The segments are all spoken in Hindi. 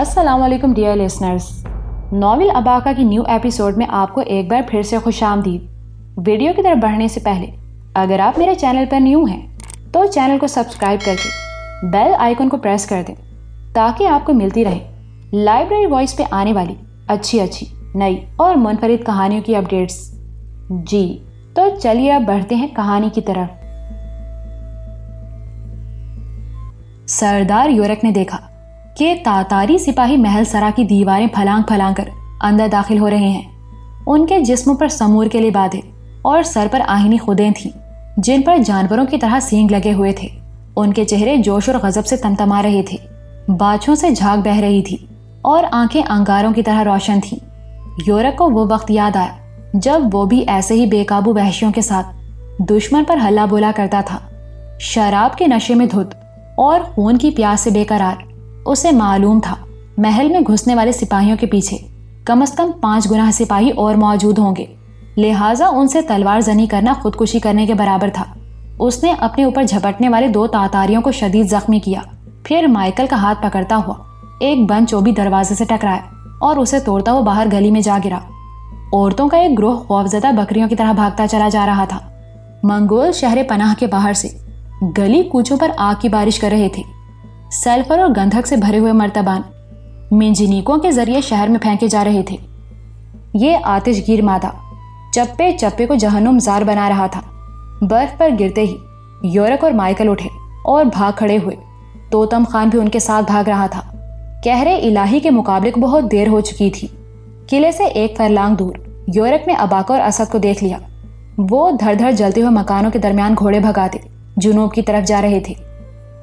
अस्सलामुअलैकुम डियर लिसनर्स, नावल अबाका की न्यू एपिसोड में आपको एक बार फिर से खुशामदीद। वीडियो की तरफ बढ़ने से पहले अगर आप मेरे चैनल पर न्यू हैं तो चैनल को सब्सक्राइब करके बेल आइकन को प्रेस कर दें ताकि आपको मिलती रहे लाइब्रेरी वॉइस पे आने वाली अच्छी नई और मुनफरिद कहानियों की अपडेट्स। जी तो चलिए अब बढ़ते हैं कहानी की तरफ। सरदार योरक ने देखा कि तातारी सिपाही महल सरा की दीवारें फलांग कर अंदर दाखिल हो रहे हैं। उनके जिस्मों पर समूर के लिए बाधे और सर पर आहिनी खुदें थीं जिन पर जानवरों की तरह सींग लगे हुए थे। उनके चेहरे जोश और गजब से तमतमा रहे थे, बाछों से झाग बह रही थी और आंखें अंगारों की तरह रोशन थीं। योरक को वो वक्त याद आया जब वो भी ऐसे ही बेकाबू वहशियों के साथ दुश्मन पर हल्ला बोला करता था। शराब के नशे में धुत और खून की प्यास से बेकरार उसे मालूम था महल में घुसने वाले सिपाहियों के पीछे कम से कम 5 गुना सिपाही और मौजूद होंगे, लिहाजा उनसे तलवार जनी करना खुदकुशी करने के बराबर था। उसने अपने ऊपर झपटने वाले 2 तातारियों को शदीद जख्मी किया, फिर माइकल का हाथ पकड़ता हुआ एक बंद चौबी दरवाजे से टकराया और उसे तोड़ता हुआ बाहर गली में जा गिरा। औरतों का एक ग्रोह खौफजदा बकरियों की तरह भागता चला जा रहा था। मंगोल शहर पनाह के बाहर से गली कूचों पर आग की बारिश कर रहे थे। सल्फर और गंधक से भरे हुए मर्तबान मिंजनीकों के जरिए शहर में फेंके जा रहे थे। ये आतिशगीर मादा चप्पे चप्पे को जहन्नुमजार बना रहा था। बर्फ पर गिरते ही योरक और माइकल उठे और भाग खड़े हुए। तोतम खान भी उनके साथ भाग रहा था। कहरे इलाही के मुकाबले को बहुत देर हो चुकी थी। किले से 1 फरलांग दूर योरक ने अबाका और असद को देख लिया। वो धड़ धड़ जलते हुए मकानों के दरमियान घोड़े भगाते जुनूब की तरफ जा रहे थे।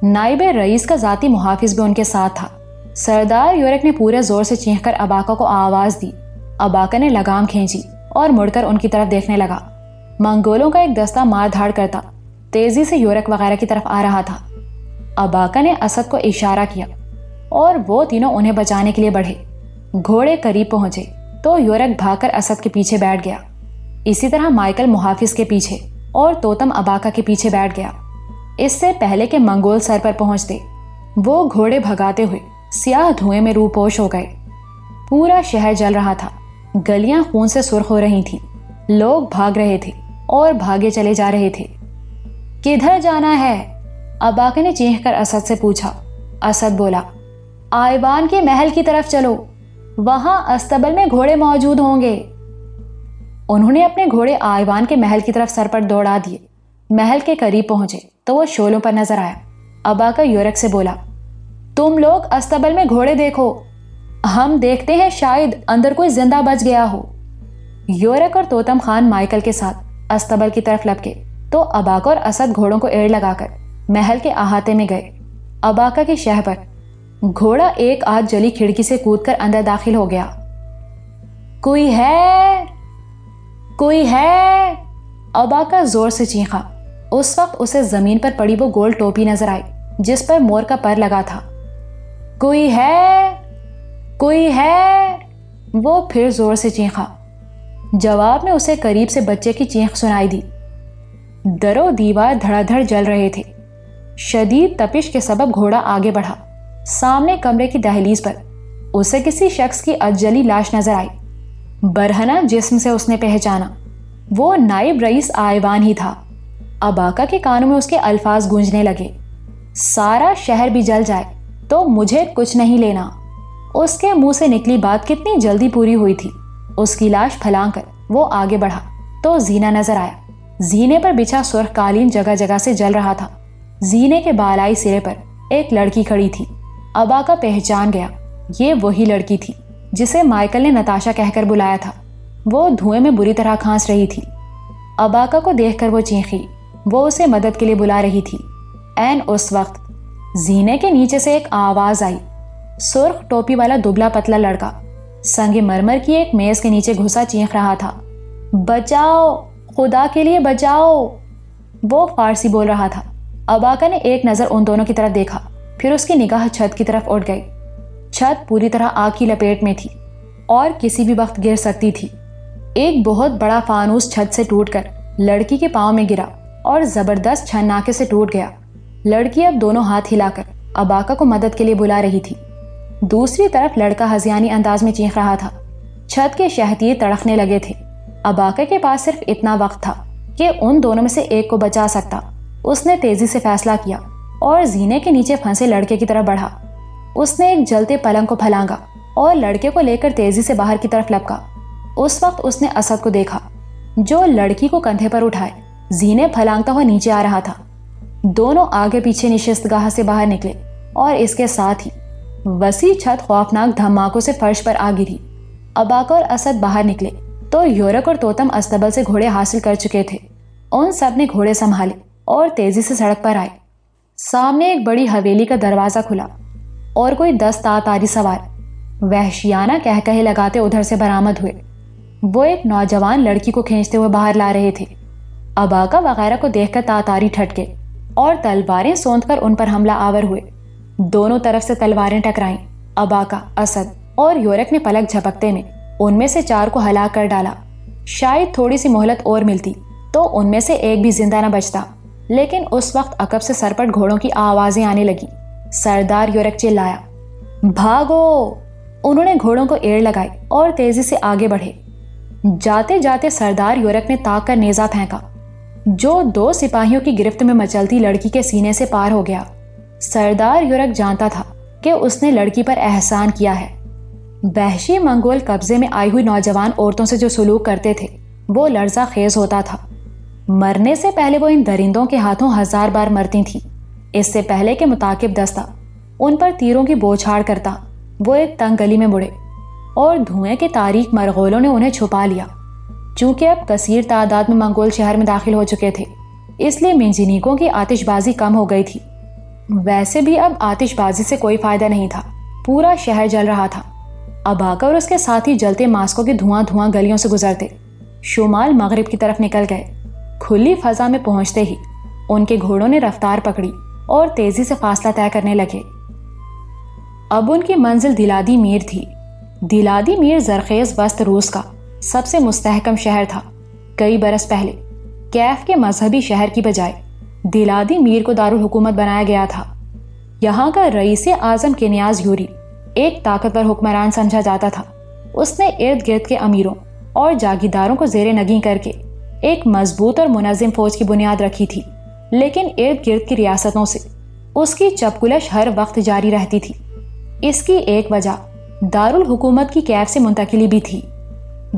नाइब रईस का जाती मुहाफिज भी उनके साथ था। सरदार योरक ने पूरे जोर से चीखकर अबाका को आवाज दी। अबाका ने लगाम खींची और मुड़कर उनकी तरफ देखने लगा। मंगोलों का एक दस्ता मार धाड़ करता तेजी से योरक वगैरह की तरफ आ रहा था। अबाका ने असद को इशारा किया और वो तीनों उन्हें बचाने के लिए बढ़े। घोड़े करीब पहुंचे तो योरक भागकर असद के पीछे बैठ गया। इसी तरह माइकल मुहाफिज के पीछे और तोतम अबाका के पीछे बैठ गया। इससे पहले के मंगोल सर पर पहुंचते वो घोड़े भगाते हुए स्याह धुएं में रूपोश हो गए। पूरा शहर जल रहा था, गलियां खून से सुर्ख हो रही थीं। लोग भाग रहे थे और भागे चले जा रहे थे। किधर जाना है? अबाका ने चीख कर असद से पूछा। असद बोला, आइवान के महल की तरफ चलो, वहां अस्तबल में घोड़े मौजूद होंगे। उन्होंने अपने घोड़े आइवान के महल की तरफ सर पर दौड़ा दिए। महल के करीब पहुंचे तो वो शोलों पर नजर आया। अबाका योरक से बोला, तुम लोग अस्तबल में घोड़े देखो, हम देखते हैं शायद अंदर कोई जिंदा बच गया हो। योरक और तोतम खान माइकल के साथ अस्तबल की तरफ लपके तो अबाका और असद घोड़ों को एड़ लगाकर महल के अहाते में गए। अबाका के शह पर घोड़ा एक आध जली खिड़की से कूदकर अंदर दाखिल हो गया। कोई है अबाका जोर से चीखा। उस वक्त उसे जमीन पर पड़ी वो गोल टोपी नजर आई जिस पर मोर का पर लगा था। कोई है वो फिर जोर से चीखा। जवाब में उसे करीब से बच्चे की चीख सुनाई दी। दरों दीवार धड़ाधड़ जल रहे थे। शदीद तपिश के सबब घोड़ा आगे बढ़ा। सामने कमरे की दहलीज पर उसे किसी शख्स की अजली लाश नजर आई। बरहना जिस्म से उसने पहचाना, वो नाइब रईस आइवान ही था। अबाका के कानों में उसके अल्फाज गूंजने लगे, सारा शहर भी जल जाए तो मुझे कुछ नहीं लेना। उसके मुंह से निकली बात कितनी जल्दी पूरी हुई थी। उसकी लाश फैलाकर वो आगे बढ़ा तो जीना नजर आया। जीने पर बिछा सुर्ख कालीन जगह जगह से जल रहा था। जीने के बालाई सिरे पर एक लड़की खड़ी थी। अबाका पहचान गया, ये वही लड़की थी जिसे माइकल ने नताशा कहकर बुलाया था। वो धुएं में बुरी तरह खांस रही थी। अबाका को देखकर वो चीखी। वो उसे मदद के लिए बुला रही थी। एन उस वक्त जीने के नीचे से एक आवाज आई। सुर्ख टोपी वाला दुबला पतला लड़का संगे मरमर की एक मेज के नीचे घुसा चीख रहा था, बचाओ, खुदा के लिए बचाओ। वो फारसी बोल रहा था। अबाका ने एक नजर उन दोनों की तरफ देखा, फिर उसकी निगाह छत की तरफ उठ गई। छत पूरी तरह आग की लपेट में थी और किसी भी वक्त गिर सकती थी। एक बहुत बड़ा फानूस छत से टूटकर लड़की के पांव में गिरा और जबरदस्त छन्नाके से टूट गया। लड़की अब दोनों हाथ हिलाकर अबाका को मदद के लिए बुला रही थी। दूसरी तरफ लड़का हज़ियानी अंदाज में चीख रहा था। छत के शहतिये तड़फने लगे थे। अबाका के पास सिर्फ इतना वक्त था कि उन दोनों में से एक को बचा सकता। उसने तेज़ी से फैसला किया और जीने के नीचे फंसे लड़के की तरफ बढ़ा। उसने एक जलते पलंग को फलांगा और लड़के को लेकर तेज़ी से बाहर की तरफ लपका। उस वक्त उसने असद को देखा जो लड़की को कंधे पर उठाए जीने फलांगता हुआ नीचे आ रहा था। दोनों आगे पीछे निशिस्तगाह से बाहर निकले और इसके साथ ही वसी छत खौफनाक धमाकों से फर्श पर आ गिरी। अबाका और असद बाहर निकले तो योरक और तोतम अस्तबल से घोड़े हासिल कर चुके थे। उन सब ने घोड़े संभाले और तेज़ी से सड़क पर आए। सामने एक बड़ी हवेली का दरवाज़ा खुला और कोई 10 तातारी सवार वहशियाना कहकहे लगाते उधर से बरामद हुए। वो एक नौजवान लड़की को खींचते हुए बाहर ला रहे थे। अबाका वगैरह को देखकर तातारी ठटके और तलवारें सौंधकर उन पर हमला आवर हुए। दोनों तरफ से तलवारें टकराईं। अबाका, असद और योरक ने पलक झपकते में उनमें से 4 को हला कर डाला। शायद थोड़ी सी मोहलत और मिलती तो उनमें से एक भी जिंदा न बचता, लेकिन उस वक्त अकब से सरपट घोड़ों की आवाज़ें आने लगी। सरदार योरक चिल्लाया, भागो! उन्होंने घोड़ों को एड़ लगाई और तेजी से आगे बढ़े। जाते जाते सरदार योरक ने ताक कर नेज़ा फेंका जो 2 सिपाहियों की गिरफ्त में मचलती लड़की के सीने से पार हो गया। सरदार योरक जानता था कि उसने लड़की पर एहसान किया है। वहशी मंगोल कब्जे में आई हुई नौजवान औरतों से जो सलूक करते थे वो लर्जा खेज होता था। मरने से पहले वो इन दरिंदों के हाथों 1000 बार मरती थी। इससे पहले कि मुताकिब दस्ता उन पर तीरों की बौछार करता, वो एक तंग गली में मुड़े और धुएं के तारीक मरगोलों ने उन्हें छुपा लिया। चूँकि अब कसीर तादाद में मंगोल शहर में दाखिल हो चुके थे, इसलिए मिंजनीकों की आतिशबाजी कम हो गई थी। वैसे भी अब आतिशबाजी से कोई फ़ायदा नहीं था, पूरा शहर जल रहा था। अबाका और उसके साथ ही जलते मास्को के धुआं धुआं गलियों से गुजरते शुमाल मगरिब की तरफ निकल गए। खुली फ़ज़ा में पहुंचते ही उनके घोड़ों ने रफ्तार पकड़ी और तेज़ी से फासला तय करने लगे। अब उनकी मंजिल दिलादी मीर थी। दिलादी मीर जरखेज़ वस्त रूस का सबसे मुस्तहकम शहर था। कई बरस पहले कैफ के मजहबी शहर की बजाय दिलादी मीर को दारुल हुकूमत बनाया गया था। यहाँ का रईस आज़म केनियाज़ यूरी एक ताकतवर हुक्मरान समझा जाता था। उसने इर्द गिर्द के अमीरों और जागीरदारों को जेर नगी करके एक मजबूत और मुनज़्ज़म फ़ौज की बुनियाद रखी थी, लेकिन इर्द गिर्द की रियासतों से उसकी चपकुलश हर वक्त जारी रहती थी। इसकी एक वजह दारुल हुकूमत की कैफ से मुंतकिली भी थी।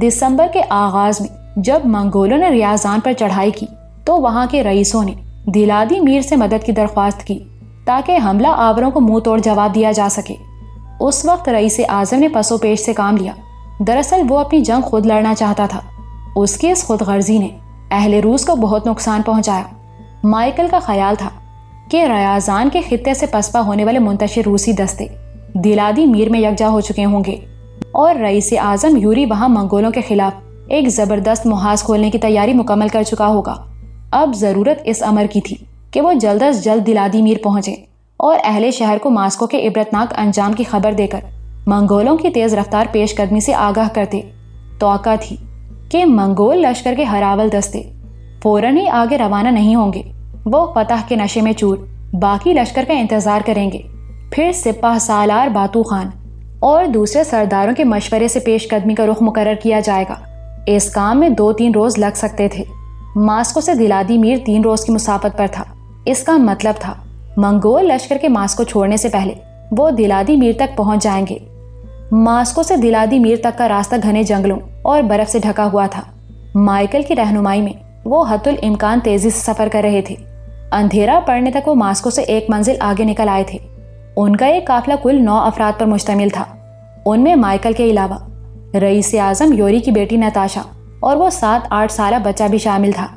दिसंबर के आगाज़ में जब मंगोलों ने रियाजान पर चढ़ाई की तो वहाँ के रईसों ने दिलादी मीर से मदद की दरख्वास्त की ताकि हमला आवरों को मुँह तोड़ जवाब दिया जा सके। उस वक्त रईस आज़म ने पसो पेश से काम लिया। दरअसल वो अपनी जंग खुद लड़ना चाहता था। उसकी इस खुदगर्जी ने अहले रूस को बहुत नुकसान पहुँचाया। माइकल का ख्याल था कि रियाजान के खित्ते से पसपा होने वाले मुंतशिर रूसी दस्ते दिलादी मीर में यकजा हो चुके होंगे और रईस आज़म यूरी वहाँ मंगोलों के खिलाफ एक ज़बरदस्त मुहाज खोलने की तैयारी मुकम्मल कर चुका होगा। अब ज़रूरत इस अमर की थी कि वो जल्द अज जल्द दिलादी मीर पहुँचे और अहले शहर को मास्को के इबरतनाक अंजाम की खबर देकर मंगोलों की तेज़ रफ्तार पेशकदमी से आगाह करते। तौका थी कि मंगोल लश्कर के हरावल दस्ते फ़ौरन ही आगे रवाना नहीं होंगे। वो फतह के नशे में चूर बाकी लश्कर का इंतज़ार करेंगे। फिर सिपाह सालार बातू खान और दूसरे सरदारों के मशवरे से पेशकदमी का रुख मुकर्रर किया जाएगा। इस काम में 2-3 रोज़ लग सकते थे। मास्को से दिलादी मीर 3 रोज़ की मुसाफत पर था। इसका मतलब था मंगोल लश्कर के मास्को छोड़ने से पहले वो दिलादी मीर तक पहुंच जाएंगे। मास्को से दिलादी मीर तक का रास्ता घने जंगलों और बर्फ से ढका हुआ था। माइकल की रहनुमाई में वो हतुल इम्कान तेज़ी से सफ़र कर रहे थे। अंधेरा पड़ने तक वो मास्को से एक मंजिल आगे निकल आए थे। उनका एक काफिला कुल 9 अफराद पर मुश्तमिल था। उनमें माइकल के अलावा रईस आज़म यूरी की बेटी नताशा और वो 7-8 साला बच्चा भी शामिल था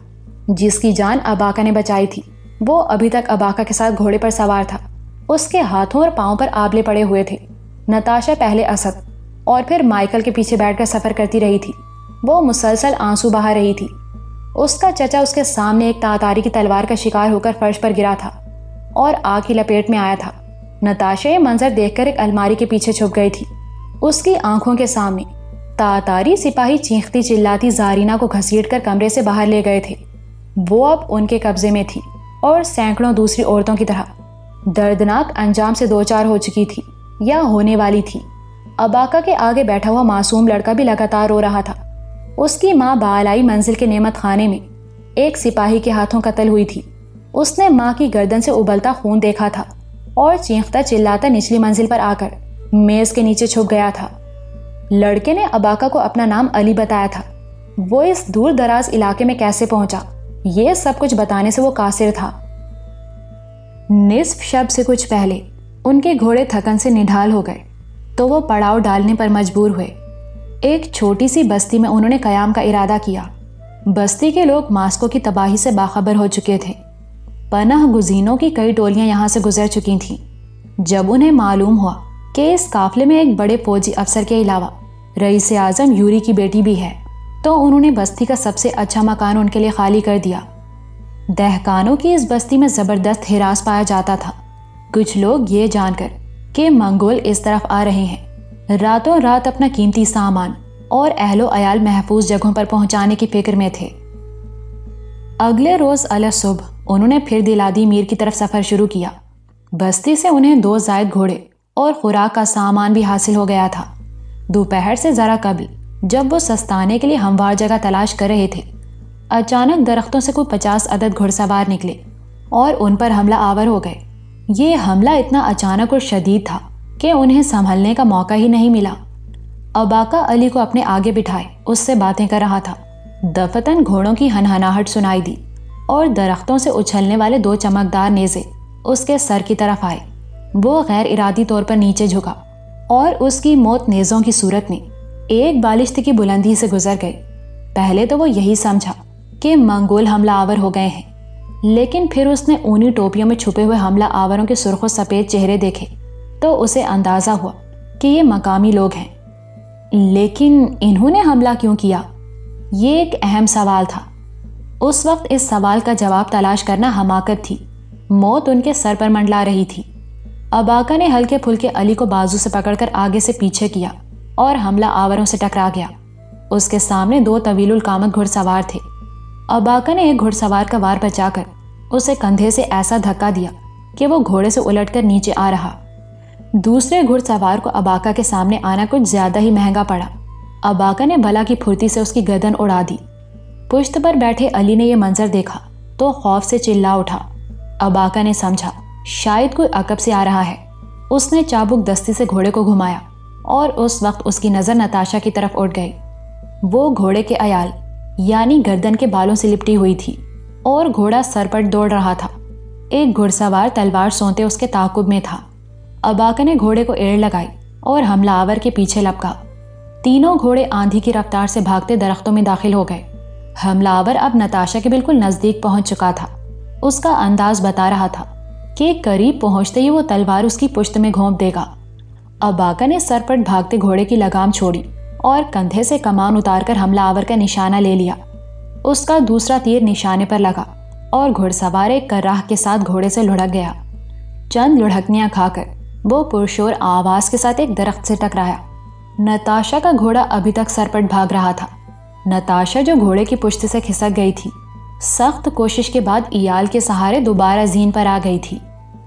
जिसकी जान अबाका ने बचाई थी। वो अभी तक अबाका के साथ घोड़े पर सवार था। उसके हाथों और पाँव पर आबले पड़े हुए थे। नताशा पहले असद और फिर माइकल के पीछे बैठकर सफ़र करती रही थी। वो मुसलसल आंसू बहा रही थी। उसका चचा उसके सामने एक तातारी की तलवार का शिकार होकर फर्श पर गिरा था और आग की लपेट में आया था। नताशा ये मंजर देखकर एक अलमारी के पीछे छुप गई थी। उसकी आंखों के सामने तातारी सिपाही चीखती चिल्लाती जारीना को घसीटकर कमरे से बाहर ले गए थे। वो अब उनके कब्जे में थी और सैकड़ों दूसरी औरतों की तरह दर्दनाक अंजाम से 2-4 हो चुकी थी। या होने वाली थी। अबाका के आगे बैठा हुआ मासूम लड़का भी लगातार रो रहा था। उसकी माँ बालाई मंजिल के नेमत खाने में एक सिपाही के हाथों कत्ल हुई थी। उसने माँ की गर्दन से उबलता खून देखा था और चीखता चिल्लाता निचली मंजिल पर आकर मेज के नीचे छुप गया था। लड़के ने अबाका को अपना नाम अली बताया था। वो इस दूर दराज इलाके में कैसे पहुंचा ये सब कुछ बताने से वो कासिर था। निस्फ शब से कुछ पहले उनके घोड़े थकन से निढाल हो गए तो वो पड़ाव डालने पर मजबूर हुए। एक छोटी सी बस्ती में उन्होंने कयाम का इरादा किया। बस्ती के लोग मास्को की तबाही से बाखबर हो चुके थे। पनाह गुजीनों की कई टोलियां यहाँ से गुजर चुकी थीं। जब उन्हें मालूम हुआ कि इस काफले में एक बड़े फौजी अफसर के अलावा रईस आजम यूरी की बेटी भी है तो उन्होंने बस्ती का सबसे अच्छा मकान उनके लिए खाली कर दिया। दहकानों की इस बस्ती में ज़बरदस्त हिरास पाया जाता था। कुछ लोग ये जानकर कि मंगोल इस तरफ आ रहे हैं रातों रात अपना कीमती सामान और अहलो अयाल महफूज जगहों पर पहुंचाने की फिक्र में थे। अगले रोज़ अल सुबह उन्होंने फिर दिलादी मीर की तरफ सफ़र शुरू किया। बस्ती से उन्हें 2 जायद घोड़े और खुराक का सामान भी हासिल हो गया था। दोपहर से ज़रा कबल जब वो सस्ताने के लिए हमवार जगह तलाश कर रहे थे अचानक दरख्तों से कोई 50 अदद घुड़सवार निकले और उन पर हमला आवर हो गए। ये हमला इतना अचानक और शदीद था कि उन्हें संभलने का मौका ही नहीं मिला। अबाका अली को अपने आगे बिठाए उससे बातें कर रहा था। दफतन घोड़ों की हनहनाहट सुनाई दी और दरख्तों से उछलने वाले 2 चमकदार नेज़े उसके सर की तरफ आए। वो गैर इरादी तौर पर नीचे झुका और उसकी मौत नेज़ों की सूरत में एक बालिश्त की बुलंदी से गुजर गई। पहले तो वो यही समझा कि मंगोल हमला आवर हो गए हैं लेकिन फिर उसने ऊनी टोपियों में छुपे हुए हमला आवरों के सुर्ख सफ़ेद चेहरे देखे तो उसे अंदाज़ा हुआ कि ये मकामी लोग हैं। लेकिन इन्होंने हमला क्यों किया ये एक अहम सवाल था। उस वक्त इस सवाल का जवाब तलाश करना हमाकत थी। मौत उनके सर पर मंडला रही थी। अबाका ने हल्के फुल्के अली को बाजू से पकड़कर आगे से पीछे किया और हमला आवरों से टकरा गया। उसके सामने 2 तवीलुल कामत घुड़सवार थे। अबाका ने एक घुड़सवार का वार बचाकर उसे कंधे से ऐसा धक्का दिया कि वो घोड़े से उलटकर नीचे आ रहा। दूसरे घुड़सवार को अबाका के सामने आना कुछ ज़्यादा ही महंगा पड़ा। अबाका ने भला की फुर्ती से उसकी गर्दन उड़ा दी। पुश्त पर बैठे अली ने यह मंजर देखा तो खौफ से चिल्ला उठा। अबाका ने समझा शायद कोई अकब से आ रहा है। उसने चाबुक दस्ती से घोड़े को घुमाया और उस वक्त उसकी नज़र नताशा की तरफ उठ गई। वो घोड़े के अयाल यानी गर्दन के बालों से लिपटी हुई थी और घोड़ा सर पर दौड़ रहा था। एक घुड़सवार तलवार सोंते उसके ताक़ुब में था। अबाका ने घोड़े को एड़ लगाई और हमलावर के पीछे लपका। तीनों घोड़े आंधी की रफ्तार से भागते दरख्तों में दाखिल हो गए। हमलावर अब नताशा के बिल्कुल नज़दीक पहुंच चुका था। उसका अंदाज बता रहा था कि करीब पहुंचते ही वो तलवार उसकी पुश्त में घोंप देगा। अबाका ने सरपट भागते घोड़े की लगाम छोड़ी और कंधे से कमान उतारकर हमलावर का निशाना ले लिया। उसका दूसरा तीर निशाने पर लगा और घुड़सवार एक कर्राह के साथ घोड़े से लुढ़क गया। चंद लुढ़कनियाँ खाकर वो पुरशोर आवाज़ के साथ एक दरख्त से टकराया। नताशा का घोड़ा अभी तक सरपट भाग रहा था। नताशा जो घोड़े की पुश्त से खिसक गई थी सख्त कोशिश के बाद इयाल के सहारे दोबारा जीन पर आ गई थी।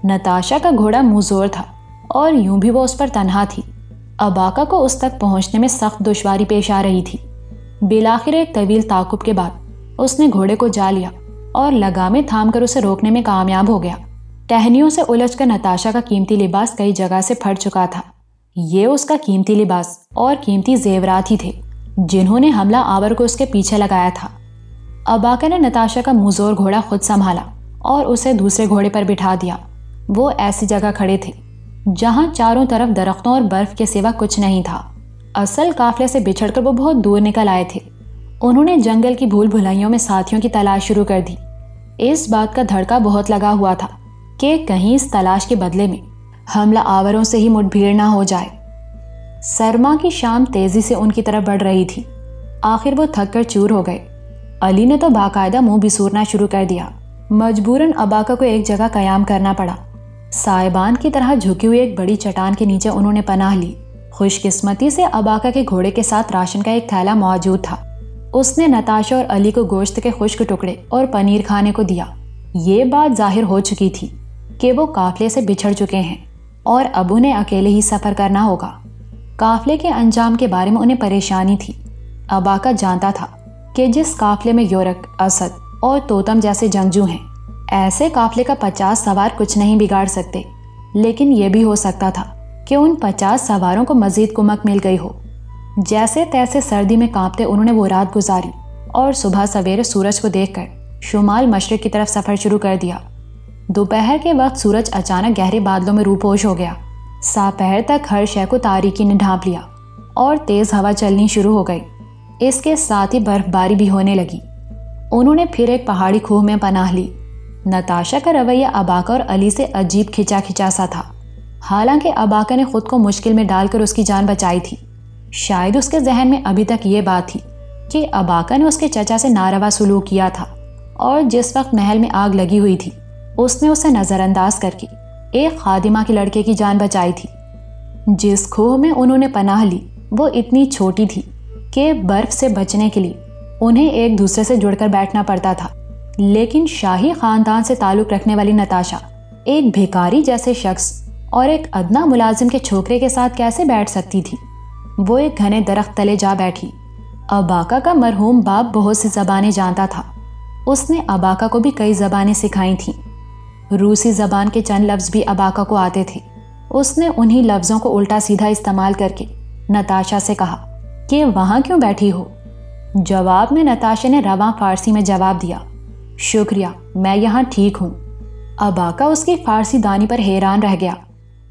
नताशा का घोड़ा मुजोर था और यूं भी वो उस पर तन्हा थी। अबाका को उस तक पहुंचने में सख्त दुश्वारी पेश आ रही थी। बिलाखिर एक तवील ताक़ुब के बाद उसने घोड़े को जा लिया और लगामें थामकर उसे रोकने में कामयाब हो गया। टहनियों से उलझकर नताशा का कीमती लिबास कई जगह से फट चुका था। ये उसका कीमती लिबास और कीमती जेवरात ही थे जिन्होंने हमला आवर को उसके पीछे लगाया था। अबाका ने नताशा का मुजोर घोड़ा खुद संभाला और उसे दूसरे घोड़े पर बिठा दिया। वो ऐसी जगह खड़े थे जहाँ चारों तरफ दरख्तों और बर्फ के सिवा कुछ नहीं था। असल काफले से बिछड़कर वो बहुत दूर निकल आए थे। उन्होंने जंगल की भूल भुलाइयों में साथियों की तलाश शुरू कर दी। इस बात का धड़का बहुत लगा हुआ था कि कहीं इस तलाश के बदले में हमला आवरों से ही मुठभेड़ ना हो जाए। सरमा की शाम तेज़ी से उनकी तरफ बढ़ रही थी। आखिर वो थक कर चूर हो गए। अली ने तो बाकायदा मुंह बिसूरना शुरू कर दिया। मजबूरन अबाका को एक जगह कयाम करना पड़ा। साहिबान की तरह झुकी हुई एक बड़ी चट्टान के नीचे उन्होंने पनाह ली। खुशकिस्मती से अबाका के घोड़े के साथ राशन का एक थैला मौजूद था। उसने नताशा और अली को गोश्त के खुश्क टुकड़े और पनीर खाने को दिया। ये बात जाहिर हो चुकी थी कि वो काफले से बिछड़ चुके हैं और अब उन्हें अकेले ही सफ़र करना होगा। काफ़िले के अंजाम के बारे में उन्हें परेशानी थी। अबाका जानता था कि जिस काफ़िले में योरक, असद और तोतम जैसे जंगजू हैं, ऐसे काफ़िले का 50 सवार कुछ नहीं बिगाड़ सकते। लेकिन यह भी हो सकता था कि उन 50 सवारों को मज़ीद कुमक मिल गई हो। जैसे तैसे सर्दी में कांपते उन्होंने वो रात गुजारी और सुबह सवेरे सूरज को देखकर शुमाल मशरक़ की तरफ सफ़र शुरू कर दिया। दोपहर के वक्त सूरज अचानक गहरे बादलों में रूपोश हो गया। सापहर तक हर शय को तारीकी ने ढांप लिया और तेज़ हवा चलनी शुरू हो गई। इसके साथ ही बर्फबारी भी होने लगी। उन्होंने फिर एक पहाड़ी खूह में पनाह ली। नताशा का रवैया अबाका और अली से अजीब खिंचा सा था। हालांकि अबाका ने खुद को मुश्किल में डालकर उसकी जान बचाई थी। शायद उसके जहन में अभी तक ये बात थी कि अबाका ने उसके चचा से नारवा सुलूक किया था और जिस वक्त महल में आग लगी हुई थी उसने उसे नज़रअंदाज करके एक खादिमा के लड़के की जान बचाई थी। जिस खूह में उन्होंने पनाह ली वो इतनी छोटी थी कि बर्फ़ से बचने के लिए उन्हें एक दूसरे से जुड़कर बैठना पड़ता था। लेकिन शाही ख़ानदान से ताल्लुक़ रखने वाली नताशा एक भिखारी जैसे शख्स और एक अदना मुलाजिम के छोकरे के साथ कैसे बैठ सकती थी। वो एक घने दरख्त तले जा बैठी। अबाका का मरहूम बाप बहुत सी ज़बानें जानता था। उसने अबाका को भी कई ज़बानें सिखाई थीं। रूसी ज़बान के चंद लफ्ज़ भी अबाका को आते थे। उसने उन्हीं लफ्ज़ों को उल्टा सीधा इस्तेमाल करके नताशा से कहा कि वहाँ क्यों बैठी हो। जवाब में नताशा ने रवां फ़ारसी में जवाब दिया, शुक्रिया, मैं यहाँ ठीक हूँ। अबाका उसकी फ़ारसी दानी पर हैरान रह गया।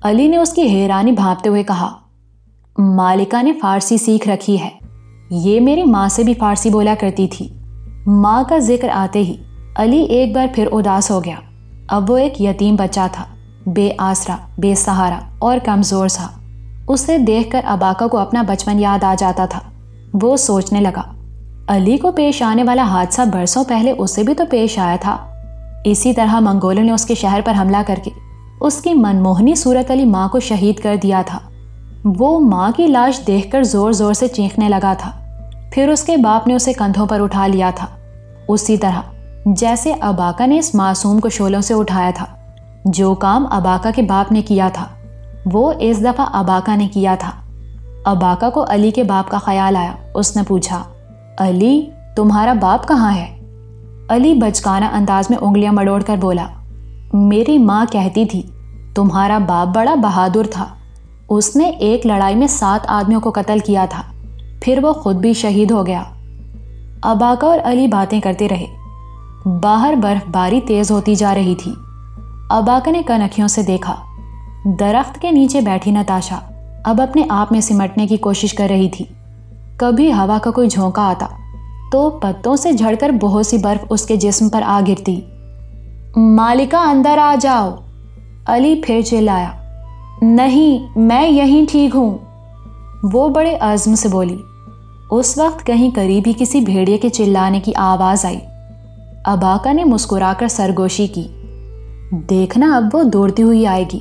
अली ने उसकी हैरानी भांपते हुए कहा, मालिका ने फ़ारसी सीख रखी है। ये मेरी माँ से भी फ़ारसी बोला करती थी। माँ का जिक्र आते ही अली एक बार फिर उदास हो गया। अब वो एक यतीम बच्चा था, बेआसरा, बेसहारा और कमज़ोर सा। उसे देखकर अबाका को अपना बचपन याद आ जाता था। वो सोचने लगा, अली को पेश आने वाला हादसा बरसों पहले उसे भी तो पेश आया था। इसी तरह मंगोलों ने उसके शहर पर हमला करके उसकी मनमोहनी सूरत अली माँ को शहीद कर दिया था। वो माँ की लाश देखकर ज़ोर ज़ोर से चीखने लगा था। फिर उसके बाप ने उसे कंधों पर उठा लिया था, उसी तरह जैसे अबाका ने इस मासूम को शोलों से उठाया था। जो काम अबाका के बाप ने किया था वो इस दफ़ा अबाका ने किया था। अबाका को अली के बाप का ख्याल आया। उसने पूछा, अली तुम्हारा बाप कहाँ है? अली बचकाना अंदाज में उंगलियां मड़ोड़कर बोला, मेरी माँ कहती थी तुम्हारा बाप बड़ा बहादुर था। उसने एक लड़ाई में 7 आदमियों को कत्ल किया था, फिर वो खुद भी शहीद हो गया। अबाका और अली बातें करते रहे। बाहर बर्फबारी तेज़ होती जा रही थी। अबाका ने कनखियों से देखा। दरख्त के नीचे बैठी नताशा अब अपने आप में सिमटने की कोशिश कर रही थी। कभी हवा का कोई झोंका आता तो पत्तों से झड़कर बहुत सी बर्फ उसके जिस्म पर आ गिरती। मालिका अंदर आ जाओ, अली फिर चिल्लाया। नहीं, मैं यहीं ठीक हूँ, वो बड़े अज़्म से बोली। उस वक्त कहीं करीब ही किसी भेड़िए के चिल्लाने की आवाज़ आई। अबाका ने मुस्कुराकर सरगोशी की, देखना अब वो दौड़ती हुई आएगी।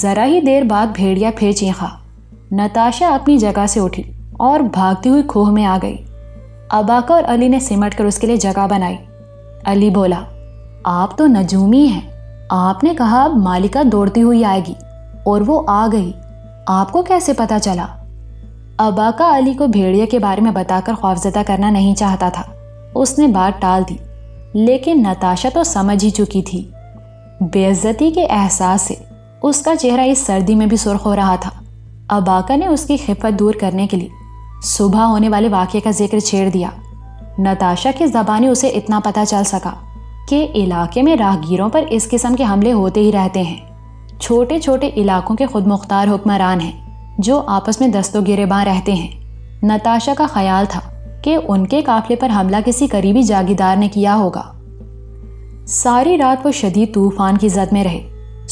ज़रा ही देर बाद भेड़िया फिर चीखा। नताशा अपनी जगह से उठी और भागती हुई खोह में आ गई। अबाका और अली ने सिमटकर उसके लिए जगह बनाई। अली बोला, आप तो नजूमी हैं। आपने कहा अब मालिका दौड़ती हुई आएगी और वो आ गई। आपको कैसे पता चला? अबाका अली को भेड़िए के बारे में बताकर खौफजदा करना नहीं चाहता था। उसने बात टाल दी, लेकिन नताशा तो समझ ही चुकी थी। बेइज्जती के एहसास से उसका चेहरा इस सर्दी में भी सुर्ख हो रहा था। अबाका ने उसकी खिफत दूर करने के लिए सुबह होने वाले वाक़े का जिक्र छेड़ दिया। नताशा की ज़बानी उसे इतना पता चल सका कि इलाके में राहगीरों पर इस किस्म के हमले होते ही रहते हैं। छोटे छोटे इलाकों के खुद मुख्तार हुक्मरान हैं जो आपस में दस्तों गिरेबां रहते हैं। नताशा का ख्याल था कि उनके काफ़िले पर हमला किसी करीबी जागीरदार ने किया होगा। सारी रात वो शदीद तूफ़ान की जद में रहे।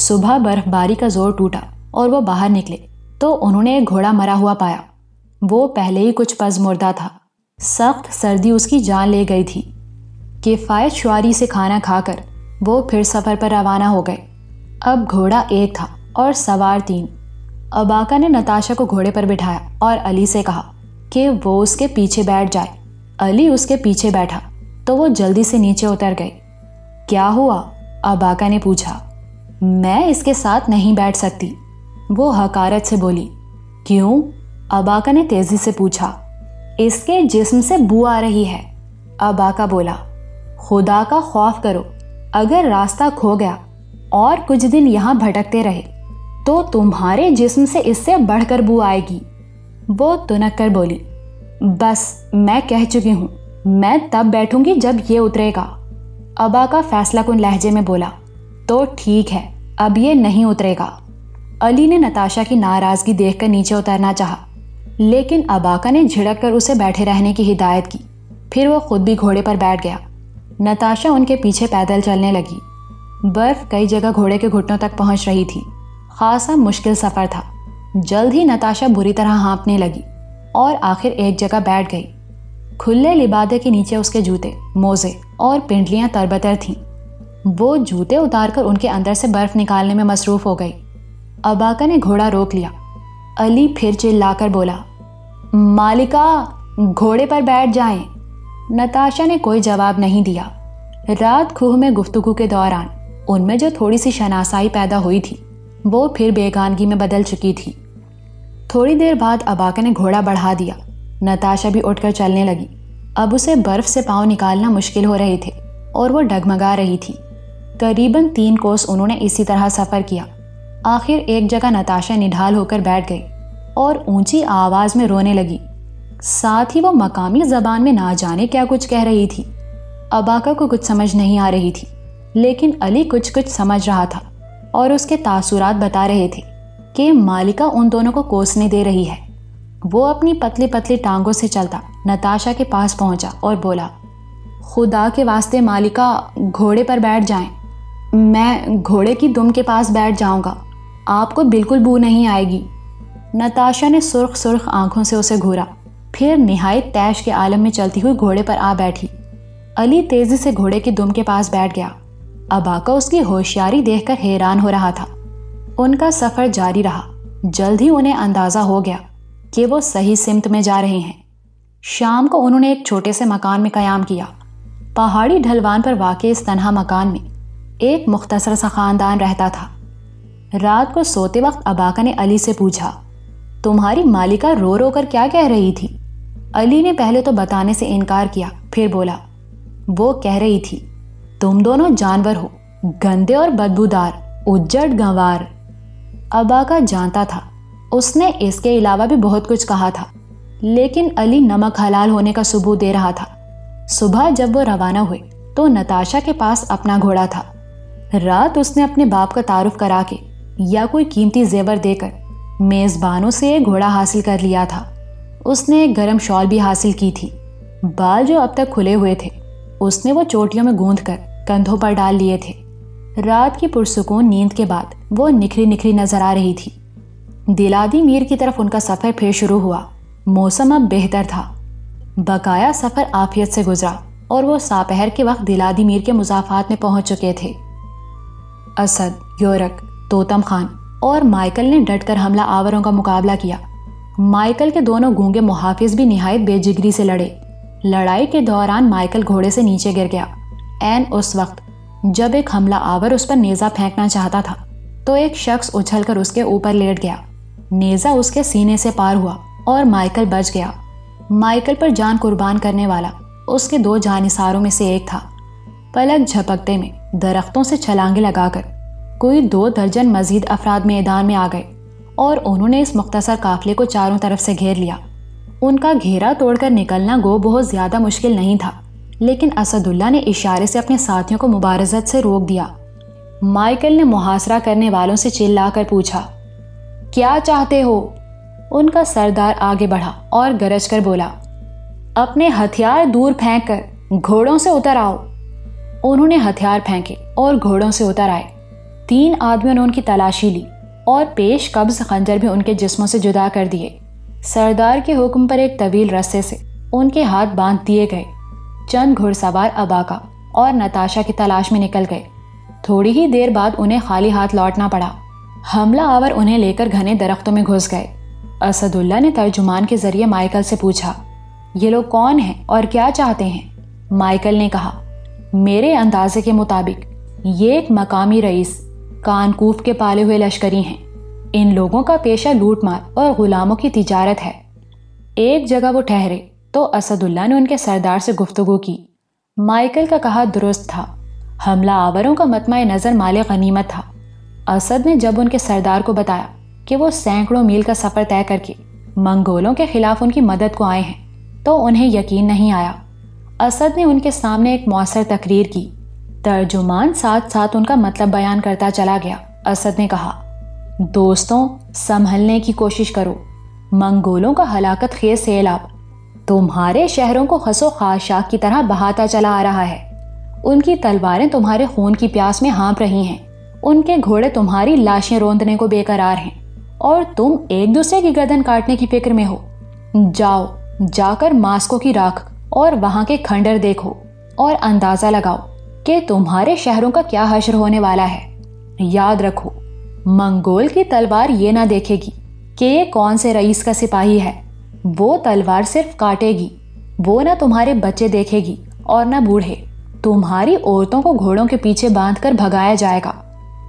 सुबह बर्फबारी का जोर टूटा और वह बाहर निकले तो उन्होंने एक घोड़ा मरा हुआ पाया। वो पहले ही कुछ पज़मुर्दा था। सख्त सर्दी उसकी जान ले गई थी। किफ़ायत शुआरी से खाना खाकर वो फिर सफ़र पर रवाना हो गए। अब घोड़ा एक था और सवार 3। अबाका ने नताशा को घोड़े पर बिठाया और अली से कहा कि वो उसके पीछे बैठ जाए। अली उसके पीछे बैठा तो वो जल्दी से नीचे उतर गई। क्या हुआ? अबाका ने पूछा। मैं इसके साथ नहीं बैठ सकती, वो हकारत से बोली। क्यों? अबाका ने तेजी से पूछा। इसके जिस्म से बू आ रही है, अबाका बोला। खुदा का खौफ करो, अगर रास्ता खो गया और कुछ दिन यहाँ भटकते रहे तो तुम्हारे जिस्म से इससे बढ़कर बू आएगी। वो तुनक कर बोली, बस मैं कह चुकी हूँ, मैं तब बैठूंगी जब ये उतरेगा। अबाका फैसलाकुन लहजे में बोला, तो ठीक है, अब ये नहीं उतरेगा। अली ने नताशा की नाराज़गी देखकर नीचे उतरना चाहा, लेकिन अबाका ने झिड़क कर उसे बैठे रहने की हिदायत की। फिर वो खुद भी घोड़े पर बैठ गया। नताशा उनके पीछे पैदल चलने लगी। बर्फ़ कई जगह घोड़े के घुटनों तक पहुंच रही थी। खासा मुश्किल सफ़र था। जल्द ही नताशा बुरी तरह हाँफने लगी और आखिर एक जगह बैठ गई। खुले लिबादे के नीचे उसके जूते, मोज़े और पिंडलियाँ तरबतर थीं। वो जूते उतारकर उनके अंदर से बर्फ़ निकालने में मसरूफ़ हो गई। अबाका ने घोड़ा रोक लिया। अली फिर चिल्लाकर बोला, मालिका घोड़े पर बैठ जाएं। नताशा ने कोई जवाब नहीं दिया। रात खूह में गुफ्तगू के दौरान उनमें जो थोड़ी सी शनासाई पैदा हुई थी वो फिर बेगानगी में बदल चुकी थी। थोड़ी देर बाद अबाका ने घोड़ा बढ़ा दिया। नताशा भी उठकर चलने लगी। अब उसे बर्फ़ से पाँव निकालना मुश्किल हो रहे थे और वो डगमगा रही थी। करीबन 3 कोस उन्होंने इसी तरह सफ़र किया। आखिर एक जगह नताशा निढाल होकर बैठ गई और ऊंची आवाज़ में रोने लगी। साथ ही वो मकामी ज़बान में ना जाने क्या कुछ कह रही थी। अबाका को कुछ समझ नहीं आ रही थी, लेकिन अली कुछ कुछ समझ रहा था और उसके तासुरात बता रहे थे कि मालिका उन दोनों को कोसने दे रही है। वो अपनी पतली पतली टांगों से चलता नताशा के पास पहुँचा और बोला, खुदा के वास्ते मालिका घोड़े पर बैठ जाएं। मैं घोड़े की दुम के पास बैठ जाऊँगा, आपको बिल्कुल बू नहीं आएगी। नताशा ने सुर्ख सुर्ख आंखों से उसे घूरा, फिर निहायत तैश के आलम में चलती हुई घोड़े पर आ बैठी। अली तेज़ी से घोड़े की दुम के पास बैठ गया। अबाका उसकी होशियारी देखकर हैरान हो रहा था। उनका सफ़र जारी रहा। जल्द ही उन्हें अंदाज़ा हो गया कि वो सही सिमत में जा रहे हैं। शाम को उन्होंने एक छोटे से मकान में क़याम किया। पहाड़ी ढलवान पर वाक़ इस तन्हा मकान में एक मुख्तसर सा ख़ानदान रहता था। रात को सोते वक्त अबाका ने अली से पूछा, तुम्हारी मालिका रो रो कर क्या कह रही थी? अली ने पहले तो बताने से इनकार किया, फिर बोला, वो कह रही थी, तुम दोनों जानवर हो, गंदे और बदबूदार, उज्जड़ गंवार। अबाका जानता था उसने इसके अलावा भी बहुत कुछ कहा था, लेकिन अली नमक हलाल होने का सबूत दे रहा था। सुबह जब वो रवाना हुए तो नताशा के पास अपना घोड़ा था। रात उसने अपने बाप का तारुफ करा के या कोई कीमती जेवर देकर मेज़बानों से ये घोड़ा हासिल कर लिया था। उसने एक गर्म शॉल भी हासिल की थी। बाल जो अब तक खुले हुए थे उसने वो चोटियों में गूंथ कर कंधों पर डाल लिए थे। रात की पुरसुकून नींद के बाद वो निखरी निखरी नजर आ रही थी। दिलादी मीर की तरफ उनका सफ़र फिर शुरू हुआ। मौसम अब बेहतर था। बकाया सफ़र आफियत से गुजरा और वो सापहर के वक्त दिलादी मीर के मुज़ाफ़ात में पहुँच चुके थे। असद, योरक, तोतम खान और माइकल ने डटकर हमला आवरों का मुकाबला किया। माइकल के दोनों गूंगे मुहाफिज भी निहायत बेजिगरी से लड़े। लड़ाई के दौरान माइकल घोड़े से नीचे गिर गया। एन उस वक्त जब एक हमला आवर उस पर नेज़ा फेंकना चाहता था तो एक शख्स उछलकर उसके ऊपर लेट गया। नेज़ा उसके सीने से पार हुआ और माइकल बच गया। माइकल पर जान कुर्बान करने वाला उसके 2 जानिसारों में से एक था। पलक झपकते में दरख्तों से छलांगे लगाकर कोई 2 दर्जन मजीद अफराद मैदान में आ गए और उन्होंने इस मुख्तसर काफिले को चारों तरफ से घेर लिया। उनका घेरा तोड़कर निकलना गो बहुत ज़्यादा मुश्किल नहीं था, लेकिन असदुल्ला ने इशारे से अपने साथियों को मुबारजत से रोक दिया। माइकल ने मुहासरा करने वालों से चिल्लाकर पूछा, क्या चाहते हो? उनका सरदार आगे बढ़ा और गरज कर बोला, अपने हथियार दूर फेंक कर घोड़ों से उतर आओ। उन्होंने हथियार फेंके और घोड़ों से उतर आए। 3 आदमियों ने उनकी तलाशी ली और पेश कब्ज खंजर भी उनके जिस्मों से जुदा कर दिए। सरदार के हुक्म पर एक तवील रस्से से उनके हाथ बांध दिए गए। चंद घुड़सवार अबाका और नताशा की तलाश में निकल गए। थोड़ी ही देर बाद उन्हें खाली हाथ लौटना पड़ा। हमला आवर उन्हें लेकर घने दरख्तों में घुस गए। असदुल्ला ने तर्जुमान के जरिए माइकल से पूछा, ये लोग कौन हैं और क्या चाहते हैं? माइकल ने कहा, मेरे अंदाजे के मुताबिक ये एक मकामी रईस कानकूफ के पाले हुए लश्करी हैं। इन लोगों का पेशा लूटमार और गुलामों की तिजारत है। एक जगह वो ठहरे तो असदुल्ला ने उनके सरदार से गुफ्तगू की। माइकल का कहा दुरुस्त था, हमला आवरों का मतमाए नज़र माले गनीमत था। असद ने जब उनके सरदार को बताया कि वो सैकड़ों मील का सफ़र तय करके मंगोलों के ख़िलाफ़ उनकी मदद को आए हैं, तो उन्हें यकीन नहीं आया। असद ने उनके सामने एक मौसर तकरीर की। तर्जुमान साथ साथ उनका मतलब बयान करता चला गया। असद ने कहा, दोस्तों संभलने की कोशिश करो, मंगोलों का हलाकत खेज सैलाब तुम्हारे शहरों को हंसो खाशाक की तरह बहाता चला आ रहा है। उनकी तलवारें तुम्हारे खून की प्यास में हाँप रही हैं, उनके घोड़े तुम्हारी लाशें रोंदने को बेकरार हैं और तुम एक दूसरे की गर्दन काटने की फिक्र में हो। जाओ, जाकर मास्को की राख और वहाँ के खंडर देखो और अंदाज़ा लगाओ कि तुम्हारे शहरों का क्या हश्र होने वाला है। याद रखो, मंगोल की तलवार ये ना देखेगी कि ये कौन से रईस का सिपाही है, वो तलवार सिर्फ काटेगी। वो ना तुम्हारे बच्चे देखेगी और ना बूढ़े। तुम्हारी औरतों को घोड़ों के पीछे बांधकर भगाया जाएगा।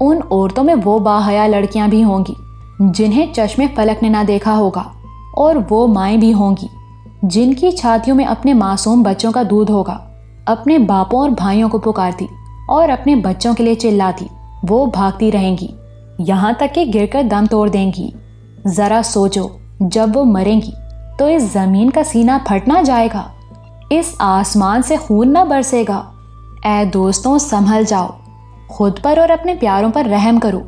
उन औरतों में वो बाहया लड़कियां भी होंगी जिन्हें चश्मे फलक ने ना देखा होगा, और वो माएँ भी होंगी जिनकी छातियों में अपने मासूम बच्चों का दूध होगा। अपने बापों और भाइयों को पुकारती और अपने बच्चों के लिए चिल्लाती वो भागती रहेंगी, यहाँ तक कि गिरकर दम तोड़ देंगी। ज़रा सोचो, जब वो मरेंगी तो इस ज़मीन का सीना फट ना जाएगा, इस आसमान से खून ना बरसेगा। ऐ दोस्तों, संभल जाओ, खुद पर और अपने प्यारों पर रहम करो,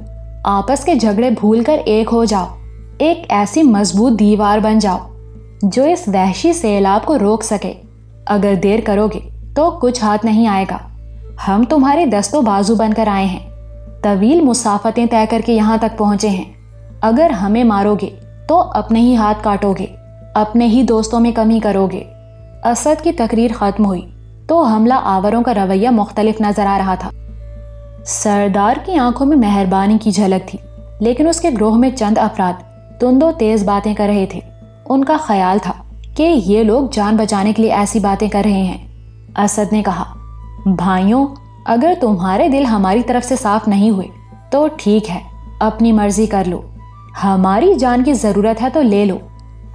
आपस के झगड़े भूलकर एक हो जाओ। एक ऐसी मजबूत दीवार बन जाओ जो इस वहशी सैलाब को रोक सके। अगर देर करोगे तो कुछ हाथ नहीं आएगा। हम तुम्हारे दस्तों बाजू बनकर आए हैं, तवील मुसाफतें तय करके यहाँ तक पहुँचे हैं। अगर हमें मारोगे तो अपने ही हाथ काटोगे, अपने ही दोस्तों में कमी करोगे। असद की तकरीर ख़त्म हुई तो हमला आवरों का रवैया मुख्तलिफ नज़र आ रहा था। सरदार की आंखों में मेहरबानी की झलक थी, लेकिन उसके ग्रोह में चंद अफराद तुंदो तेज़ बातें कर रहे थे। उनका ख्याल था कि ये लोग जान बचाने के लिए ऐसी बातें कर रहे हैं। असद ने कहा, भाइयों, अगर तुम्हारे दिल हमारी तरफ से साफ नहीं हुए तो ठीक है, अपनी मर्जी कर लो। हमारी जान की ज़रूरत है तो ले लो,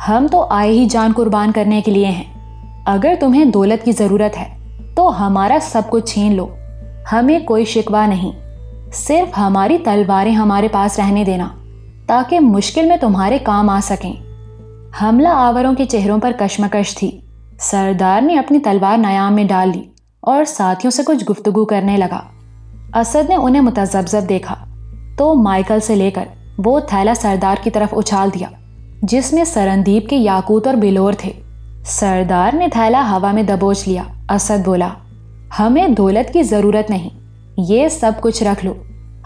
हम तो आए ही जान कुर्बान करने के लिए हैं। अगर तुम्हें दौलत की ज़रूरत है तो हमारा सब कुछ छीन लो, हमें कोई शिकवा नहीं। सिर्फ हमारी तलवारें हमारे पास रहने देना ताकि मुश्किल में तुम्हारे काम आ सकें। हमला आवरों के चेहरों पर कश्मकश थी। सरदार ने अपनी तलवार नयाम में डाल ली और साथियों से कुछ गुफ्तगू करने लगा। असद ने उन्हें मुतज़ब्ज़ब देखा तो माइकल से लेकर वो थैला सरदार की तरफ उछाल दिया जिसमें सरनदीप के याकूत और बिलोर थे। सरदार ने थैला हवा में दबोच लिया। असद बोला, हमें दौलत की ज़रूरत नहीं, ये सब कुछ रख लो,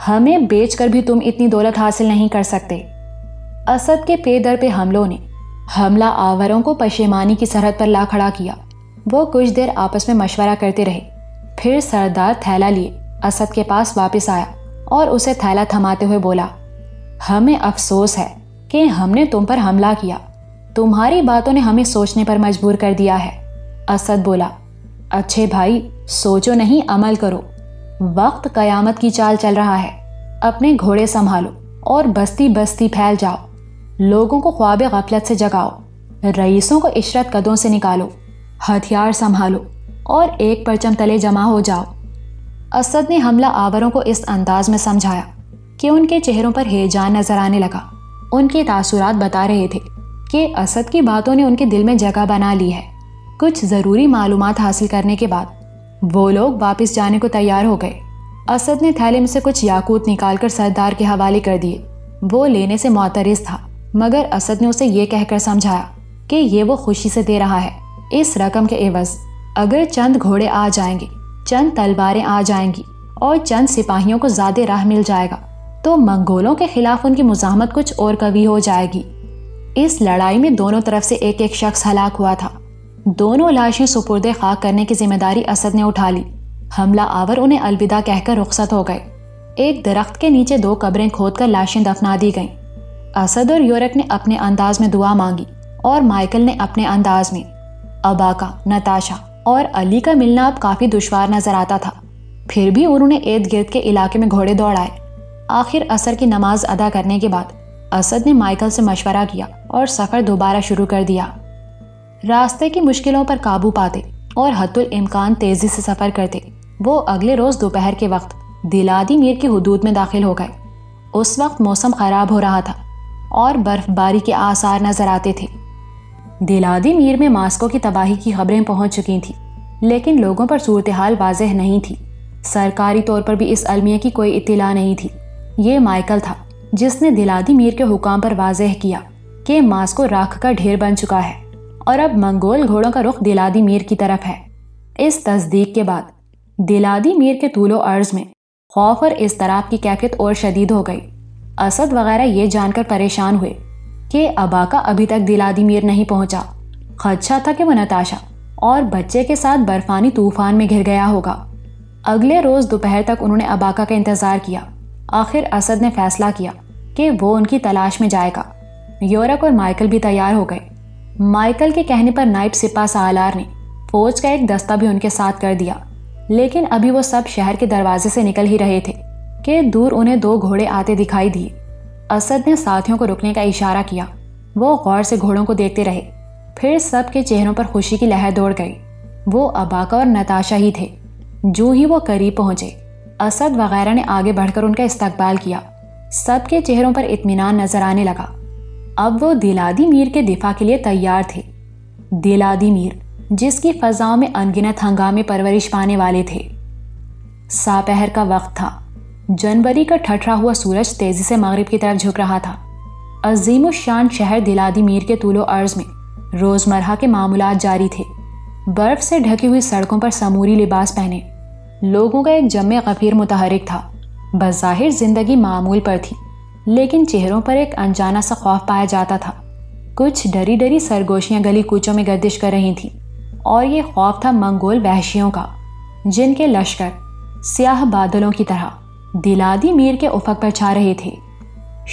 हमें बेचकर भी तुम इतनी दौलत हासिल नहीं कर सकते। असद के पे दर पे हमलों ने हमला आवरों को पशेमानी की सरहद पर ला खड़ा किया। वो कुछ देर आपस में मशवरा करते रहे, फिर सरदार थैला लिए असद के पास वापस आया और उसे थैला थमाते हुए बोला, हमें अफसोस है कि हमने तुम पर हमला किया, तुम्हारी बातों ने हमें सोचने पर मजबूर कर दिया है। असद बोला, अच्छे भाई, सोचो नहीं अमल करो, वक्त कयामत की चाल चल रहा है। अपने घोड़े संभालो और बस्ती बस्ती फैल जाओ, लोगों को ख्वाब गफलत से जगाओ, रईसों को इशरत कदों से निकालो, हथियार संभालो और एक परचम तले जमा हो जाओ। असद ने हमला आवरों को इस अंदाज में समझाया कि उनके चेहरों पर हेजान नजर आने लगा। उनके तासुरात बता रहे थे कि असद की बातों ने उनके दिल में जगह बना ली है। कुछ ज़रूरी मालूमात हासिल करने के बाद वो लोग वापस जाने को तैयार हो गए। असद ने थैले में से कुछ याकूत निकालकर सरदार के हवाले कर दिए। वो लेने से मोतरिज़ था, मगर असद ने उसे ये कहकर समझाया कि ये वो खुशी से दे रहा है। इस रकम के एवज़ अगर चंद घोड़े आ जाएंगे, चंद तलवारें आ जाएंगी और चंद सिपाहियों को ज़्यादा राह मिल जाएगा तो मंगोलों के ख़िलाफ़ उनकी मुज़ाहमत कुछ और कवी हो जाएगी। इस लड़ाई में दोनों तरफ से एक एक शख्स हलाक हुआ था। दोनों लाशें सुपुर्दे खाक करने की जिम्मेदारी असद ने उठा ली। हमला आवर उन्हें अलविदा कहकर रुखसत हो गए। एक दरख्त के नीचे दो कब्रें खोदकर लाशें दफना दी गईं। असद और यूरक ने अपने अंदाज में दुआ मांगी और माइकल ने अपने अंदाज में। अबाका, नताशा और अली का मिलना अब काफ़ी दुश्वार नज़र आता था, फिर भी उन्होंने इर्द गिर्द के इलाके में घोड़े दौड़ाए। आखिर असर की नमाज अदा करने के बाद असद ने माइकल से मशवरा किया और सफ़र दोबारा शुरू कर दिया। रास्ते की मुश्किलों पर काबू पाते और हद्दुल इम्कान तेज़ी से सफ़र करते वो अगले रोज़ दोपहर के वक्त दिलादीमीर की हुदूद में दाखिल हो गए। उस वक्त मौसम ख़राब हो रहा था और बर्फ़बारी के आसार नज़र आते थे। दिलादीमीर में मास्को की तबाही की खबरें पहुंच चुकी थीं, लेकिन लोगों पर सूरत हाल वाजह नहीं थी। सरकारी तौर पर भी इस अलमिया की कोई इत्तला नहीं थी। ये माइकल था जिसने दिलादीमीर के हुकाम पर वाजह किया कि मास्को राख का ढेर बन चुका है और अब मंगोल घोड़ों का रुख दिलादीमीर की तरफ है। इस तस्दीक के बाद दिलादीमीर के तूलो अर्ज में खौफ और इसतराब की कैफियत और शदीद हो गई। असद वगैरह ये जानकर परेशान हुए कि अबाका अभी तक दिलादीमीर नहीं पहुंचा। खदशा था कि वह नताशा और बच्चे के साथ बर्फानी तूफान में घिर गया होगा। अगले रोज़ दोपहर तक उन्होंने अबाका का इंतज़ार किया। आखिर असद ने फैसला किया कि वो उनकी तलाश में जाएगा। योरक और माइकल भी तैयार हो गए। माइकल के कहने पर नायब सिपा सालार ने फौज का एक दस्ता भी उनके साथ कर दिया, लेकिन अभी वो सब शहर के दरवाजे से निकल ही रहे थे कि दूर उन्हें दो घोड़े आते दिखाई दिए। असद ने साथियों को रुकने का इशारा किया। वो गौर से घोड़ों को देखते रहे। फिर सब के चेहरों पर खुशी की लहर दौड़ गई। वो अबाका और नताशा ही थे। जो ही वो करीब पहुँचे, असद वगैरह ने आगे बढ़कर उनका इस्तकबाल किया। सब के चेहरों पर इत्मीनान नजर आने लगा। अब वो दिलादीमीर के दिफा के लिए तैयार थे। दिलादीमीर जिसकी फ़ज़ाओं में अनगिनत हंगामे परवरिश पाने वाले थे। सापहर का वक्त था। जनवरी का ठठरा हुआ सूरज तेज़ी से मगरिब की तरफ झुक रहा था। अजीम शान शहर दिलादीमीर के तूलो अर्ज में रोज़मर्रा के मामूलात जारी थे। बर्फ़ से ढकी हुई सड़कों पर समूरी लिबास पहने लोगों का एक जम्मे गफ़ीर मुतहरिक था। बज़ाहिर ज़िंदगी मामूल पर थी, लेकिन चेहरों पर एक अनजाना सा खौफ पाया जाता था। कुछ डरी डरी सरगोशियाँ गली कूचों में गर्दिश कर रही थीं और ये खौफ था मंगोल वहशियों का, जिनके लश्कर स्याह बादलों की तरह दिलादीमीर के उफक पर छा रहे थे।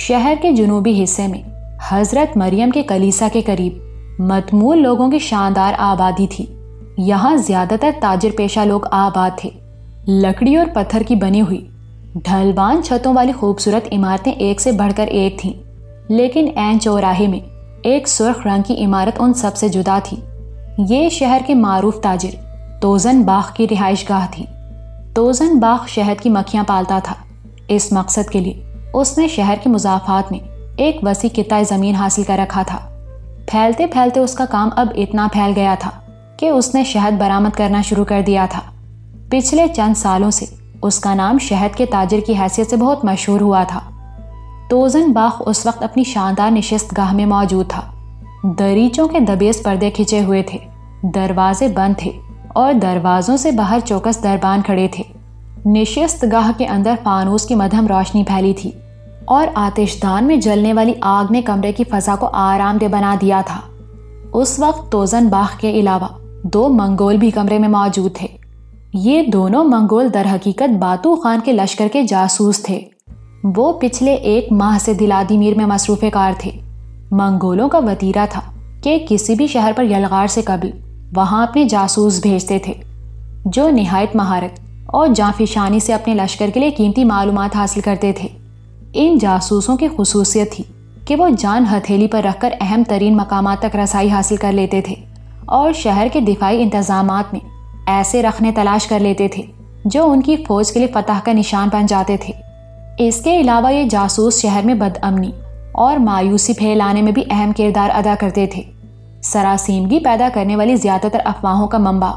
शहर के जुनूबी हिस्से में हज़रत मरियम के कलीसा के करीब मतमूल लोगों की शानदार आबादी थी। यहाँ ज़्यादातर ताजिर पेशा लोग आबाद थे। लकड़ी और पत्थर की बनी हुई ढलवान छतों वाली खूबसूरत इमारतें एक से बढ़कर एक थीं, लेकिन ऐन चौराहे में एक सुर्ख रंग की इमारत उन सब से जुदा थी। ये शहर के मारूफ ताजिर तोज़न बाग की रिहाइश गाह थी। तोज़न बाग शहद की मक्खियाँ पालता था। इस मकसद के लिए उसने शहर के मुज़ाफ़ात में एक वसी किताए ज़मीन हासिल कर रखा था। फैलते फैलते उसका काम अब इतना फैल गया था कि उसने शहद बरामद करना शुरू कर दिया था। पिछले चंद सालों से उसका नाम शहद के ताजिर की हैसियत से बहुत मशहूर हुआ था। तोज़न बाग उस वक्त अपनी शानदार नशिस्त गाह में मौजूद था। दरीचों के दबेस पर्दे खिंचे हुए थे, दरवाजे बंद थे और दरवाज़ों से बाहर चौकस दरबान खड़े थे। निशिस्त गाह के अंदर फानूस की मध्यम रोशनी फैली थी और आतिशदान में जलने वाली आग ने कमरे की फ़ज़ा को आरामदेह बना दिया था। उस वक्त तोज़न बाग के अलावा दो मंगोल भी कमरे में मौजूद थे। ये दोनों मंगोल दरहकीकत बातू खान के लश्कर के जासूस थे। वो पिछले एक माह से दिलादीमीर में मसरूफ़ कार थे। मंगोलों का वतीरा था कि किसी भी शहर पर यलगार से कबल वहाँ अपने जासूस भेजते थे, जो निहायत महारत और जाफिशानी से अपने लश्कर के लिए कीमती मालूमात हासिल करते थे। इन जासूसों की खुसूसियत थी कि वो जान हथेली पर रखकर अहम तरीन मकामात तक रसाई हासिल कर लेते थे और शहर के दिफाई इंतज़ामात में ऐसे रखने तलाश कर लेते थे जो उनकी फ़ौज के लिए फतह का निशान बन जाते थे। इसके अलावा ये जासूस शहर में बदअमनी और मायूसी फैलाने में भी अहम किरदार अदा करते थे। सरासीमगी पैदा करने वाली ज़्यादातर अफवाहों का मंबा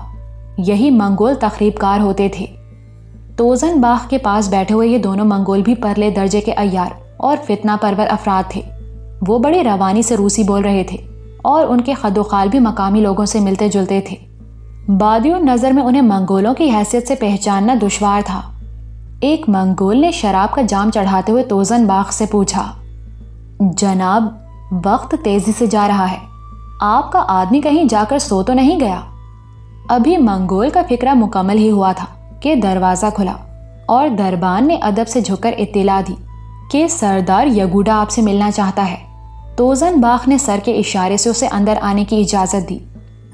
यही मंगोल तखरीबकार होते थे। तोज़न बाग के पास बैठे हुए ये दोनों मंगोल भी परले दर्जे के अय्यार और फितना परवर अफराद थे। वो बड़े रवानी से रूसी बोल रहे थे और उनके खदोखाल भी मकामी लोगों से मिलते जुलते थे। बादियों नज़र में उन्हें मंगोलों की हैसियत से पहचानना दुश्वार था। एक मंगोल ने शराब का जाम चढ़ाते हुए तोज़न बाग से पूछा, जनाब वक्त तेज़ी से जा रहा है, आपका आदमी कहीं जाकर सो तो नहीं गया? अभी मंगोल का फिक्रा मुकम्मल ही हुआ था कि दरवाज़ा खुला और दरबान ने अदब से झुककर इत्तिला दी कि सरदार यगुडा आपसे मिलना चाहता है। तोज़न बाग ने सर के इशारे से उसे अंदर आने की इजाज़त दी।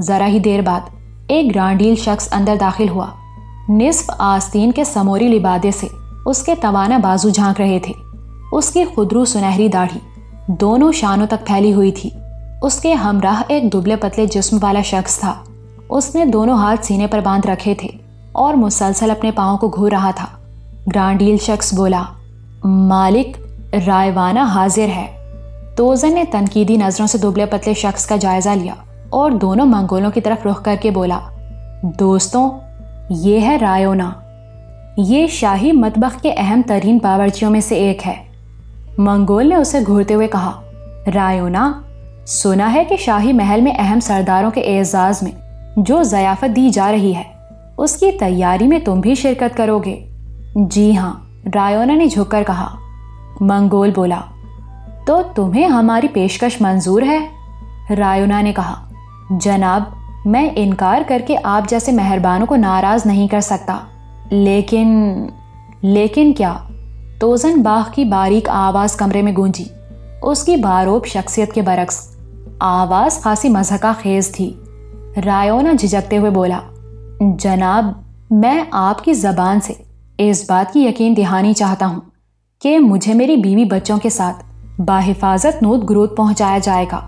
ज़रा ही देर बाद एक ग्रांडील शख्स अंदर दाखिल हुआ। निसफ आस्तीन के समोरी लिबादे से उसके तवाना बाजू झांक रहे थे। उसकी खुदरू सुनहरी दाढ़ी दोनों शानों तक फैली हुई थी। उसके हमराह एक दुबले पतले जिस्म वाला शख्स था। उसने दोनों हाथ सीने पर बांध रखे थे और मुसलसल अपने पाँव को घूर रहा था। ग्रांडील शख्स बोला, मालिक रायवाना हाजिर है। तोजन ने तनकीदी नज़रों से दुबले पतले शख्स का जायज़ा लिया और दोनों मंगोलों की तरफ रुख करके बोला, दोस्तों ये है रायोना। ये शाही मतबख़ के अहम तरीन बावर्चियों में से एक है। मंगोल ने उसे घूरते हुए कहा, रायोना, सुना है कि शाही महल में अहम सरदारों के एजाज़ में जो ज़ियाफ़त दी जा रही है उसकी तैयारी में तुम भी शिरकत करोगे। जी हाँ, रायोना ने झुककर कहा। मंगोल बोला, तो तुम्हें हमारी पेशकश मंजूर है? रायोना ने कहा, जनाब, मैं इनकार करके आप जैसे मेहरबानों को नाराज़ नहीं कर सकता। लेकिन क्या? तोजन बाग की बारीक आवाज़ कमरे में गूंजी। उसकी बारोब शख्सियत के बरक्स आवाज़ खासी मज़हका खेज थी। रायोना झिझकते हुए बोला, जनाब, मैं आपकी ज़बान से इस बात की यकीन दहानी चाहता हूँ कि मुझे मेरी बीवी बच्चों के साथ बाहिफाजत नूत ग्रोथ पहुँचाया जाएगा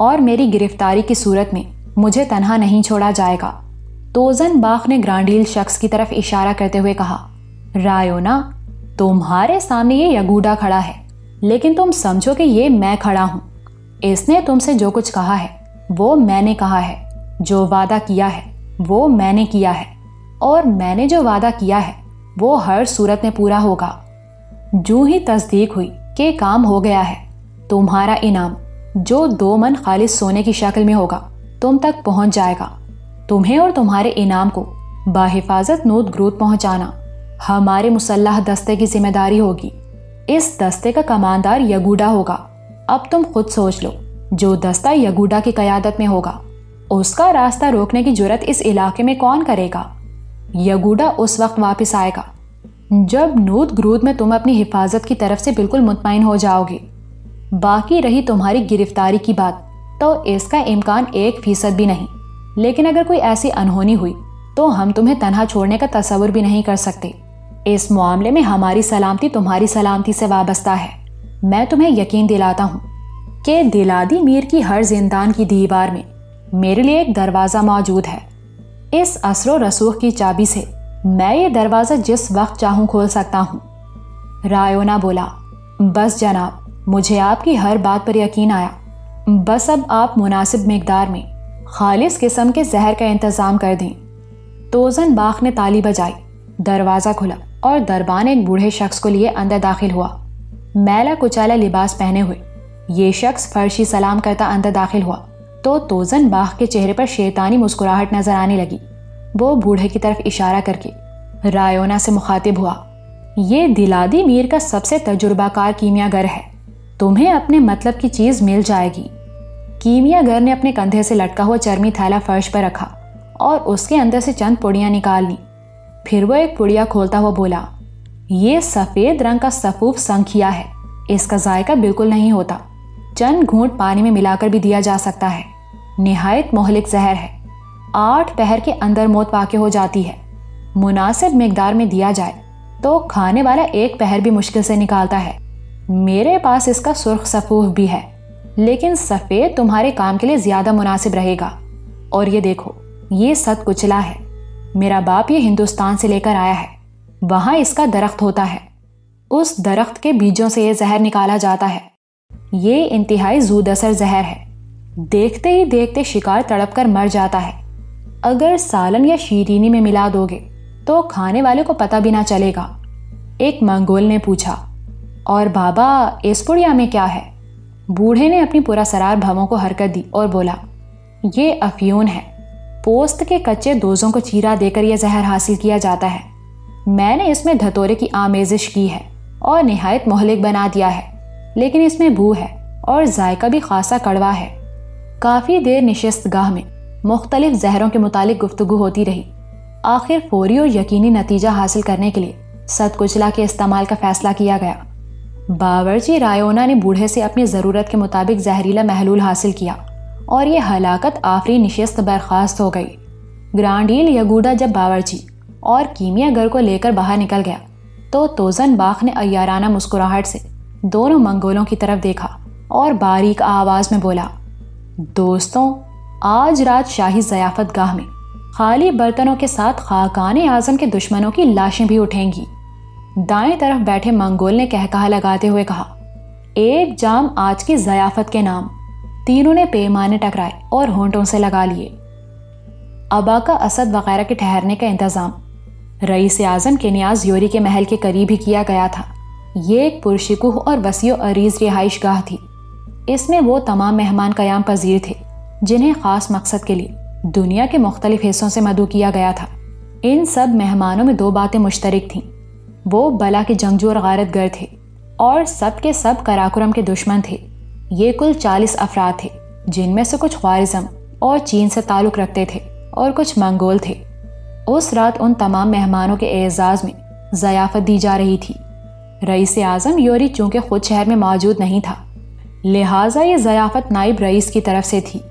और मेरी गिरफ्तारी की सूरत में मुझे तन्हा नहीं छोड़ा जाएगा। तोजन बाग ने ग्रांडील शख्स की तरफ इशारा करते हुए कहा, रायोना, तुम्हारे सामने ये यगूडा खड़ा है, लेकिन तुम समझो कि ये मैं खड़ा हूँ। इसने तुमसे जो कुछ कहा है वो मैंने कहा है, जो वादा किया है वो मैंने किया है, और मैंने जो वादा किया है वो हर सूरत में पूरा होगा। जूं ही तस्दीक हुई कि काम हो गया है, तुम्हारा इनाम जो 2 मन खालिस सोने की शक्ल में होगा तुम तक पहुंच जाएगा। तुम्हें और तुम्हारे इनाम को बाहिफाजत नूत ग्रोथ पहुंचाना हमारे मुसल्लह दस्ते की जिम्मेदारी होगी। इस दस्ते का कमांदार यगूडा होगा। अब तुम खुद सोच लो, जो दस्ता यगूडा की क़यादत में होगा उसका रास्ता रोकने की जुरत इस इलाके में कौन करेगा? यगूडा उस वक्त वापस आएगा जब नूत ग्रोथ में तुम अपनी हिफाजत की तरफ से बिल्कुल मुतमईन हो जाओगे। बाकी रही तुम्हारी गिरफ्तारी की बात, तो इसका इम्कान 1% भी नहीं, लेकिन अगर कोई ऐसी अनहोनी हुई तो हम तुम्हें तन्हा छोड़ने का तसव्वुर भी नहीं कर सकते। इस मामले में हमारी सलामती तुम्हारी सलामती से वाबस्ता है। मैं तुम्हें यकीन दिलाता हूँ कि दिलादी मीर की हर जिंदान की दीवार में मेरे लिए एक दरवाज़ा मौजूद है। इस असरो रसूख की चाबी से मैं ये दरवाज़ा जिस वक्त चाहूँ खोल सकता हूँ। रायोना बोला, बस जनाब, मुझे आपकी हर बात पर यकीन आया। बस अब आप मुनासिब मकदार में खालिस किस्म के जहर का इंतज़ाम कर दें। तोजन बाग ने ताली बजाई, दरवाज़ा खुला और दरबान एक बूढ़े शख्स को लिए अंदर दाखिल हुआ। मैला कुचाला लिबास पहने हुए ये शख्स फर्शी सलाम करता अंदर दाखिल हुआ तो तोजन बाग के चेहरे पर शैतानी मुस्कुराहट नजर आने लगी। वो बूढ़े की तरफ इशारा करके रायोना से मुखातिब हुआ, ये दिलादी मीर का सबसे तजुर्बाकार कीमियागर है। तुम्हें अपने मतलब की चीज़ मिल जाएगी। कीमियागर ने अपने कंधे से लटका हुआ चर्मी थैला फर्श पर रखा और उसके अंदर से चंद पुड़ियाँ निकाल लीं। फिर वो एक पुड़िया खोलता हुआ बोला, ये सफ़ेद रंग का सफ़ूफ संखिया है। इसका जायका बिल्कुल नहीं होता। चंद घूंट पानी में मिलाकर भी दिया जा सकता है। निहायत मोहलिक जहर है। 8 पहर के अंदर मौत वाक़े हो जाती है। मुनासिब मकदार में दिया जाए तो खाने वाला 1 पहर भी मुश्किल से निकालता है। मेरे पास इसका सुर्ख सफ़ूफ भी है, लेकिन सफ़ेद तुम्हारे काम के लिए ज़्यादा मुनासिब रहेगा। और ये देखो, ये सद कुचला है। मेरा बाप ये हिंदुस्तान से लेकर आया है। वहाँ इसका दरख्त होता है। उस दरख्त के बीजों से ये जहर निकाला जाता है। ये इंतहाई जूदअसर जहर है। देखते ही देखते शिकार तड़प कर मर जाता है। अगर सालन या शीरीनी में मिला दोगे तो खाने वाले को पता भी ना चलेगा। एक मंगोल ने पूछा, और बाबा इस पुड़िया में क्या है? बूढ़े ने अपनी पूरा सरार भवों को हरकत दी और बोला, ये अफयून है। पोस्त के कच्चे दोजों को चीरा देकर यह जहर हासिल किया जाता है। मैंने इसमें धतोरे की आमेजिश की है और निहायत मोहलिक बना दिया है, लेकिन इसमें बू है और जायका भी खासा कड़वा है। काफ़ी देर निशस्त गाह में मुख्तलिफ जहरों के मुतालिक गुफ्तगू होती रही। आखिर फौरी और यकीनी नतीजा हासिल करने के लिए सतकुचला के इस्तेमाल का फ़ैसला किया गया। बावर्ची रायोना ने बूढ़े से अपनी ज़रूरत के मुताबिक जहरीला महलूल हासिल किया और ये हलाकत आफरी निशस्त बर्खास्त हो गई। ग्रांडील यगूडा जब बावर्ची और कीमियागर को लेकर बाहर निकल गया तो तोजन बाग ने अय्याराना मुस्कुराहट से दोनों मंगोलों की तरफ देखा और बारीक आवाज़ में बोला, दोस्तों आज रात शाही ज़याफ़त गाह में खाली बर्तनों के साथ खाकाने आज़म के दुश्मनों की लाशें भी उठेंगी। दाएं तरफ बैठे मंगोल ने कहकहा लगाते हुए कहा, एक जाम आज की ज़याफ़त के नाम। तीनों ने पैमाने टकराए और होंठों से लगा लिए। अबा का असद वगैरह के ठहरने का इंतज़ाम रईस आज़म के नियाज़ योरी के महल के करीब ही किया गया था। ये एक पुरशिकुह और वसीओ अरीज़ रिहाइश गाह थी। इसमें वो तमाम मेहमान क़याम पजीर थे जिन्हें ख़ास मकसद के लिए दुनिया के मुख्तलिफ हिस्सों से मदऊ किया गया था। इन सब मेहमानों में दो बातें मुश्तरक थीं, वो बला के जंगजू और गारतगर थे और सब के सब कराकुरम के दुश्मन थे। ये कुल 40 अफराद थे, जिनमें से कुछ ख्वारिज़म और चीन से ताल्लुक़ रखते थे और कुछ मंगोल थे। उस रात उन तमाम मेहमानों के एज़ाज़ में ज़याफ़त दी जा रही थी। रईस आज़म योरी चूँकि ख़ुद शहर में मौजूद नहीं था, लिहाजा ये ज़याफ़त नायब रईस की तरफ से थी।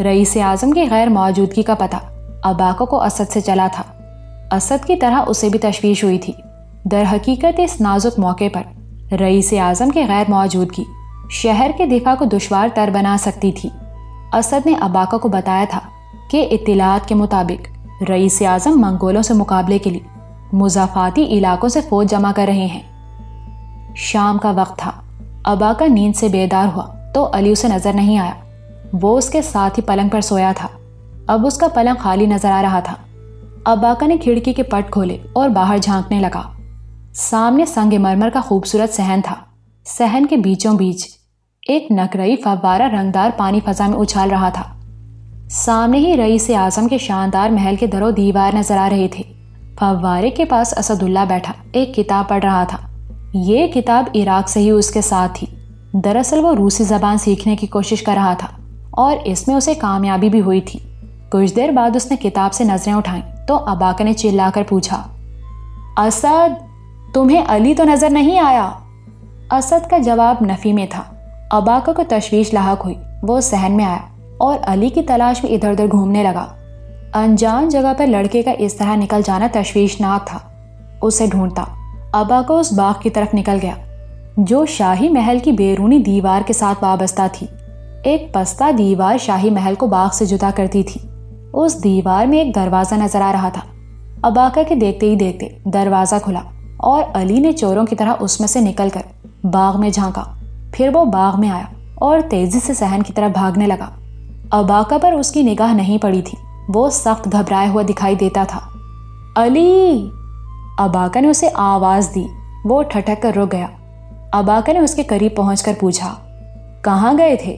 रईस आज़म की गैर मौजूदगी का पता अबाको को असद से चला था। असद की तरह उसे भी तशवीश हुई थी। दर हकीकत इस नाजुक मौके पर रईस आज़म की गैर मौजूदगी शहर के दिफा को दुश्वार तर बना सकती थी। असद ने अबाको को बताया था कि इत्तिलात के मुताबिक रईस आज़म मंगोलों से मुकाबले के लिए मुज़ाफ़ाती इलाकों से फ़ौज जमा कर रहे हैं। शाम का वक्त था। अबाका नींद से बेदार हुआ तो अली उसे नज़र नहीं आया। वो उसके साथ ही पलंग पर सोया था। अब उसका पलंग खाली नज़र आ रहा था। अबाका ने खिड़की के पट खोले और बाहर झांकने लगा। सामने संगमरमर का खूबसूरत सहन था। सहन के बीचों बीच एक नकरई फव्वारा रंगदार पानी फ़ज़ा में उछाल रहा था। सामने ही रईस आज़म के शानदार महल के दरो दीवार नज़र आ रहे थे। फव्वारे के पास असदुल्ला बैठा एक किताब पढ़ रहा था। ये किताब इराक से ही उसके साथ थी। दरअसल वो रूसी ज़बान सीखने की कोशिश कर रहा था और इसमें उसे कामयाबी भी हुई थी। कुछ देर बाद उसने किताब से नज़रें उठाई तो अबाका ने चिल्लाकर पूछा, असद, तुम्हें अली तो नज़र नहीं आया? असद का जवाब नफ़ी में था। अबाका को तशवीश लाहक हुई। वो सहन में आया और अली की तलाश में इधर उधर घूमने लगा। अनजान जगह पर लड़के का इस तरह निकल जाना तशवीशनाक था। उसे ढूंढता अबाका उस बाग की तरफ निकल गया जो शाही महल की बैरूनी दीवार के साथ वाबस्ता थी। एक पस्ता दीवार शाही महल को बाग से जुदा करती थी। उस दीवार में एक दरवाज़ा नज़र आ रहा था। अबाका के देखते ही देखते दरवाज़ा खुला और अली ने चोरों की तरह उसमें से निकलकर बाग में झांका। फिर वो बाग में आया और तेज़ी से सहन की तरफ भागने लगा। अबाका पर उसकी निगाह नहीं पड़ी थी। वो सख्त घबराया हुआ दिखाई देता था। अली! अबाका ने उसे आवाज़ दी। वो ठटक कर रुक गया। अबाका ने उसके करीब पहुंचकर पूछा, कहाँ गए थे?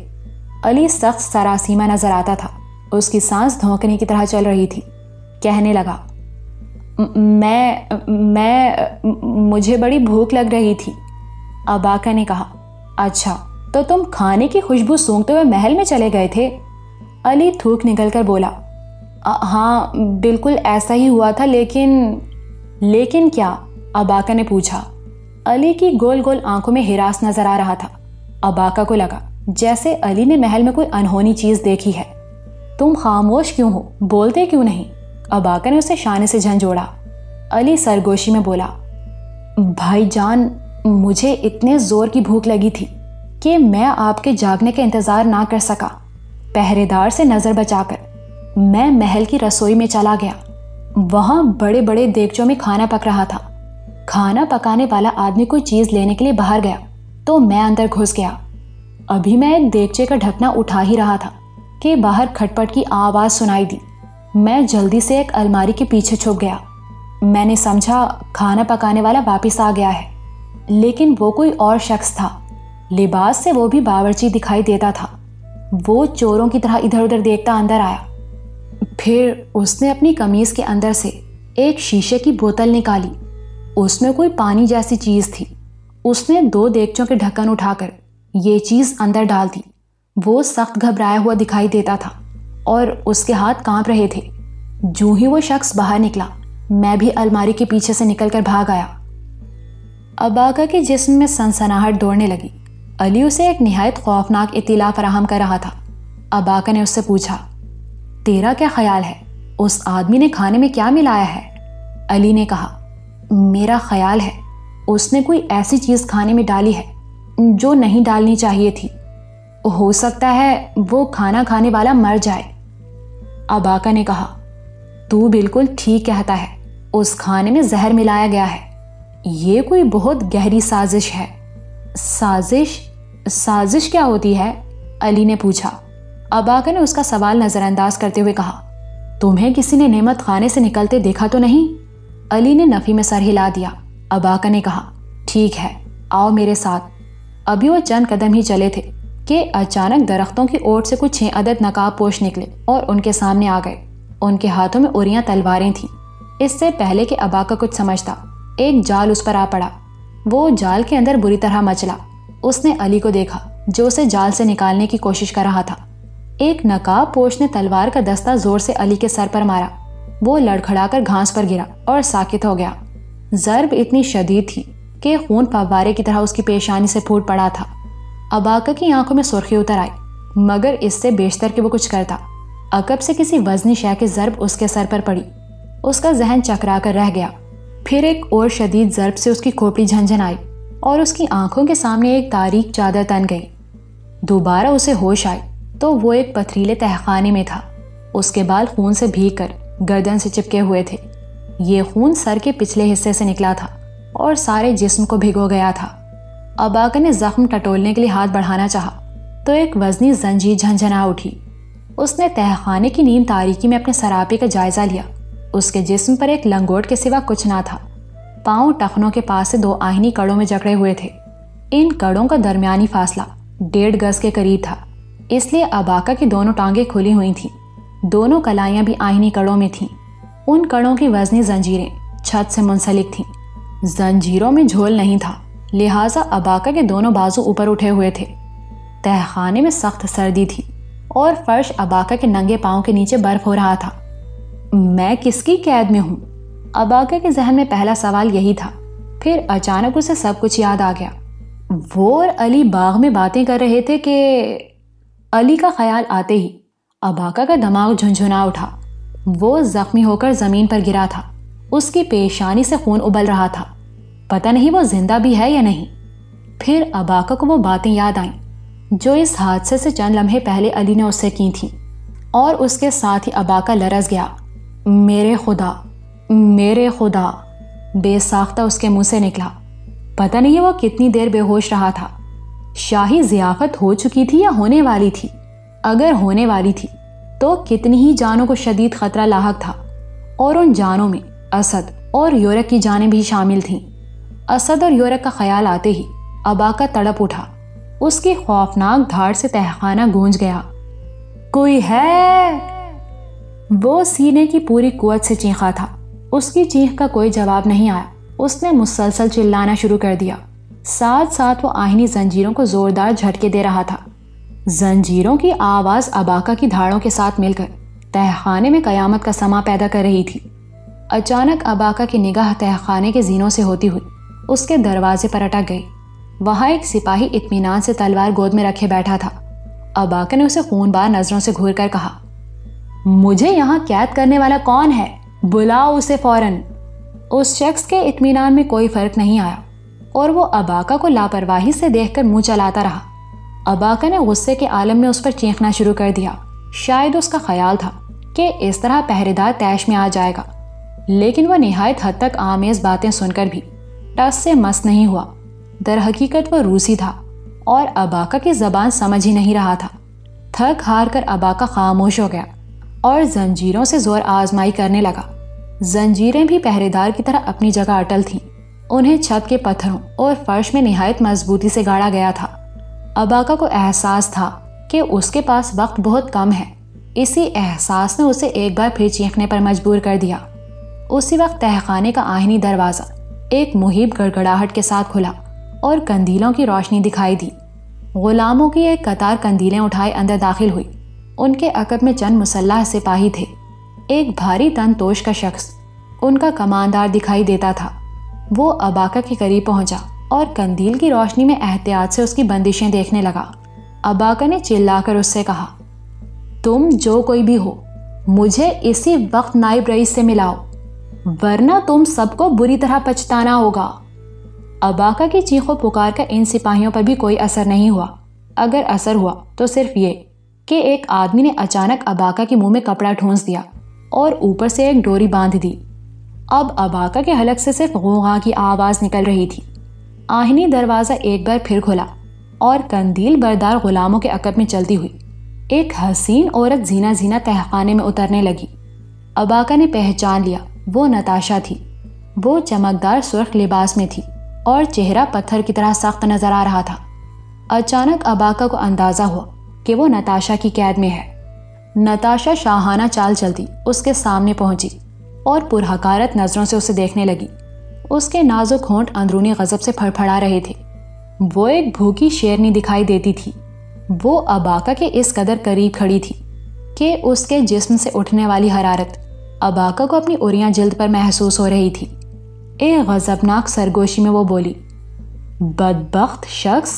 अली सख्त सरासीमा नज़र आता था। उसकी सांस धोंकने की तरह चल रही थी। कहने लगा, मुझे बड़ी भूख लग रही थी। अबाका ने कहा, अच्छा तो तुम खाने की खुशबू सूंघते हुए महल में चले गए थे? अली थूक निकल कर बोला, हाँ बिल्कुल ऐसा ही हुआ था। लेकिन क्या? अबाका ने पूछा। अली की गोल गोल आंखों में हिरास नज़र आ रहा था। अबाका को लगा जैसे अली ने महल में कोई अनहोनी चीज़ देखी है। तुम खामोश क्यों हो, बोलते क्यों नहीं? अबाका ने उसे शाने से झंझोड़ा। अली सरगोशी में बोला, भाई जान, मुझे इतने ज़ोर की भूख लगी थी कि मैं आपके जागने का इंतज़ार ना कर सका। पहरेदार से नज़र बचाकर मैं महल की रसोई में चला गया। वहाँ बड़े बड़े देगचों में खाना पक रहा था। खाना पकाने वाला आदमी कोई चीज़ लेने के लिए बाहर गया तो मैं अंदर घुस गया। अभी मैं एक देगचे का ढकना उठा ही रहा था कि बाहर खटपट की आवाज़ सुनाई दी। मैं जल्दी से एक अलमारी के पीछे छुप गया। मैंने समझा खाना पकाने वाला वापस आ गया है, लेकिन वो कोई और शख्स था। लिबास से वो भी बावर्ची दिखाई देता था। वो चोरों की तरह इधर उधर देखता अंदर आया। फिर उसने अपनी कमीज़ के अंदर से एक शीशे की बोतल निकाली। उसमें कोई पानी जैसी चीज़ थी। उसने दो देगचों के ढक्कन उठाकर ये चीज़ अंदर डाल दी। वो सख्त घबराया हुआ दिखाई देता था और उसके हाथ कांप रहे थे। जूं ही वो शख्स बाहर निकला, मैं भी अलमारी के पीछे से निकलकर भाग आया। अबाका के जिस्म में सनसनाहट दौड़ने लगी। अली उसे एक नहायत खौफनाक इत्तिला फराहम कर रहा था। अबाका ने उससे पूछा, तेरा क्या ख्याल है, उस आदमी ने खाने में क्या मिलाया है? अली ने कहा, मेरा ख्याल है उसने कोई ऐसी चीज़ खाने में डाली है जो नहीं डालनी चाहिए थी। हो सकता है वो खाना खाने वाला मर जाए। अबाका ने कहा, तू बिल्कुल ठीक कहता है, उस खाने में जहर मिलाया गया है। ये कोई बहुत गहरी साजिश है। साजिश? साजिश क्या होती है? अली ने पूछा। अबाका ने उसका सवाल नज़रअंदाज करते हुए कहा, तुम्हें किसी ने नेमत खाने से निकलते देखा तो नहीं? अली ने नफ़ी में सर हिला दिया। अबाका ने कहा, ठीक है, आओ मेरे साथ। अभी वो चंद कदम ही चले थे कि अचानक दरख्तों की ओर से कुछ 6 अदद नकाबपोश निकले और उनके सामने आ गए। उनके हाथों में उरियां तलवारें थीं। इससे पहले कि अबाका कुछ समझता, एक जाल उस पर आ पड़ा। वो जाल के अंदर बुरी तरह मचला। उसने अली को देखा जो उसे जाल से निकालने की कोशिश कर रहा था। एक नकाबपोश ने तलवार का दस्ता जोर से अली के सर पर मारा। वो लड़खड़ाकर घास पर गिरा और साकित हो गया। जर्ब इतनी शदीद थी कि खून फव्वारे की तरह उसकी पेशानी से फूट पड़ा था। अबाका की आंखों में सुर्खी उतर आई, मगर इससे बेशतर कि वो कुछ करता। अकब से किसी वजनी शय की जर्ब उसके सर पर पड़ी। उसका जहन चकरा कर रह गया। फिर एक और शदीद जर्ब से उसकी खोपड़ी झंझन आई और उसकी आंखों के सामने एक तारीख चादर तन गई। दोबारा उसे होश आई तो वो एक पथरीले तहखाने में था। उसके बाल खून से भीग कर गर्दन से चिपके हुए थे। ये खून सर के पिछले हिस्से से निकला था और सारे जिस्म को भिगो गया था। अबाका ने जख्म टटोलने के लिए हाथ बढ़ाना चाहा तो एक वजनी जंजीर झंझना उठी। उसने तहखाने की नीम तारीकी में अपने सरापे का जायज़ा लिया। उसके जिस्म पर एक लंगोट के सिवा कुछ ना था। पाँव टखनों के पास से 2 आहिनी कड़ों में जकड़े हुए थे। इन कड़ों का दरमियानी फासला 1.5 गज के करीब था, इसलिए अबाका की दोनों टांगें खुली हुई थीं। दोनों कलाइयाँ भी आहिनी कड़ों में थीं। उन कड़ों की वजनी जंजीरें छत से मुंसलिक थीं। जंजीरों में झोल नहीं था, लिहाजा अबाका के दोनों बाजू ऊपर उठे हुए थे। तहखाने में सख्त सर्दी थी और फर्श अबाका के नंगे पाँव के नीचे बर्फ हो रहा था। मैं किसकी कैद में हूँ? अबाका के जहन में पहला सवाल यही था। फिर अचानक उसे सब कुछ याद आ गया। वो और अली बाग में बातें कर रहे थे कि अली का ख्याल आते ही अबाका का दिमाग झुनझुना उठा। वो जख्मी होकर ज़मीन पर गिरा था। उसकी पेशानी से खून उबल रहा था। पता नहीं वो जिंदा भी है या नहीं। फिर अबाका को वो बातें याद आईं जो इस हादसे से चंद लम्हे पहले अली ने उससे की थीं, और उसके साथ ही अबाका लरस गया। मेरे खुदा, मेरे खुदा, बेसाख्ता उसके मुंह से निकला। पता नहीं वो कितनी देर बेहोश रहा था। शाही ज़ियाफ़त हो चुकी थी या होने वाली थी? अगर होने वाली थी तो कितनी ही जानों को शदीद ख़तरा लाहक था, और उन जानों में असद और योरक की जानें भी शामिल थीं। असद और योरक का ख्याल आते ही अबाका तड़प उठा। उसकी खौफनाक धार से तहखाना गूंज गया। कोई है? वो सीने की पूरी कुवत से चीखा था। उसकी चीख का कोई जवाब नहीं आया। उसने मुसलसल चिल्लाना शुरू कर दिया। साथ साथ वो आहिनी जंजीरों को ज़ोरदार झटके दे रहा था। जंजीरों की आवाज़ अबाका की धाड़ों के साथ मिलकर तहखाने में कयामत का समा पैदा कर रही थी। अचानक अबाका की निगाह तहखाने के जीनों से होती हुई उसके दरवाजे पर अटक गई। वहाँ एक सिपाही इत्मीनान से तलवार गोद में रखे बैठा था। अबाका ने उसे खूनबार नज़रों से घूरकर कहा, मुझे यहाँ कैद करने वाला कौन है? बुलाओ उसे फौरन। उस शख्स के इत्मीनान में कोई फ़र्क नहीं आया और वो अबाका को लापरवाही से देखकर मुंह चलाता रहा। अबाका ने गुस्से के आलम में उस पर चीखना शुरू कर दिया। शायद उसका ख्याल था कि इस तरह पहरेदार तैश में आ जाएगा, लेकिन वह निहायत हद तक आमेज़ बातें सुनकर भी टस से मस नहीं हुआ। दर हकीकत वह रूसी था और अबाका की ज़बान समझ ही नहीं रहा था। थक हार कर अबाका खामोश हो गया और जंजीरों से ज़ोर आजमाई करने लगा। जंजीरें भी पहरेदार की तरह अपनी जगह अटल थीं। उन्हें छत के पत्थरों और फर्श में निहायत मजबूती से गाड़ा गया था। अबाका को एहसास था कि उसके पास वक्त बहुत कम है। इसी एहसास ने उसे एक बार फिर चीखने पर मजबूर कर दिया। उसी वक्त तहखाने का आहिनी दरवाज़ा एक मुहीब गड़गड़ाहट के साथ खुला और कंदीलों की रोशनी दिखाई दी। गुलामों की एक कतार कंदीलें उठाए अंदर दाखिल हुई। उनके अकब में चंद मुसल्लह सिपाही थे। एक भारी तनतोश का शख्स उनका कमानदार दिखाई देता था। वो अबाका के करीब पहुंचा और कंदील की रोशनी में एहतियात से उसकी बंदिशें देखने लगा। अबाका ने चिल्लाकर उससे कहा, तुम जो कोई भी हो, मुझे इसी वक्त नायब रईस से मिलाओ, वरना तुम सबको बुरी तरह पछताना होगा। अबाका की चीखों पुकार का इन सिपाहियों पर भी कोई असर नहीं हुआ। अगर असर हुआ तो सिर्फ ये कि एक आदमी ने अचानक अबाका के मुंह में कपड़ा ठूंस दिया और ऊपर से एक डोरी बांध दी। अब अबाका के हलक से सिर्फ गूंगा की आवाज़ निकल रही थी। आहिनी दरवाज़ा एक बार फिर खुला और कंदील बरदार गुलामों के अकब में चलती हुई एक हसीन औरत जीना जीना तहखाने में उतरने लगी। अबाका ने पहचान लिया, वो नताशा थी। वो चमकदार सुर्ख लिबास में थी और चेहरा पत्थर की तरह सख्त नजर आ रहा था। अचानक अबाका को अंदाज़ा हुआ कि वो नताशा की कैद में है। नताशा शाहाना चाल चलती उसके सामने पहुंची और पुरहकारत नज़रों से उसे देखने लगी। उसके नाजुक होंठ अंदरूनी गज़ब से फड़फड़ा रहे थे। वो एक भूखी शेरनी दिखाई देती थी। वो अबाका के इस कदर करीब खड़ी थी कि उसके जिस्म से उठने वाली हरारत अबाका को अपनी उरियाँ जल्द पर महसूस हो रही थी। एक गज़बनाक सरगोशी में वो बोली, बदबख्त शख्स,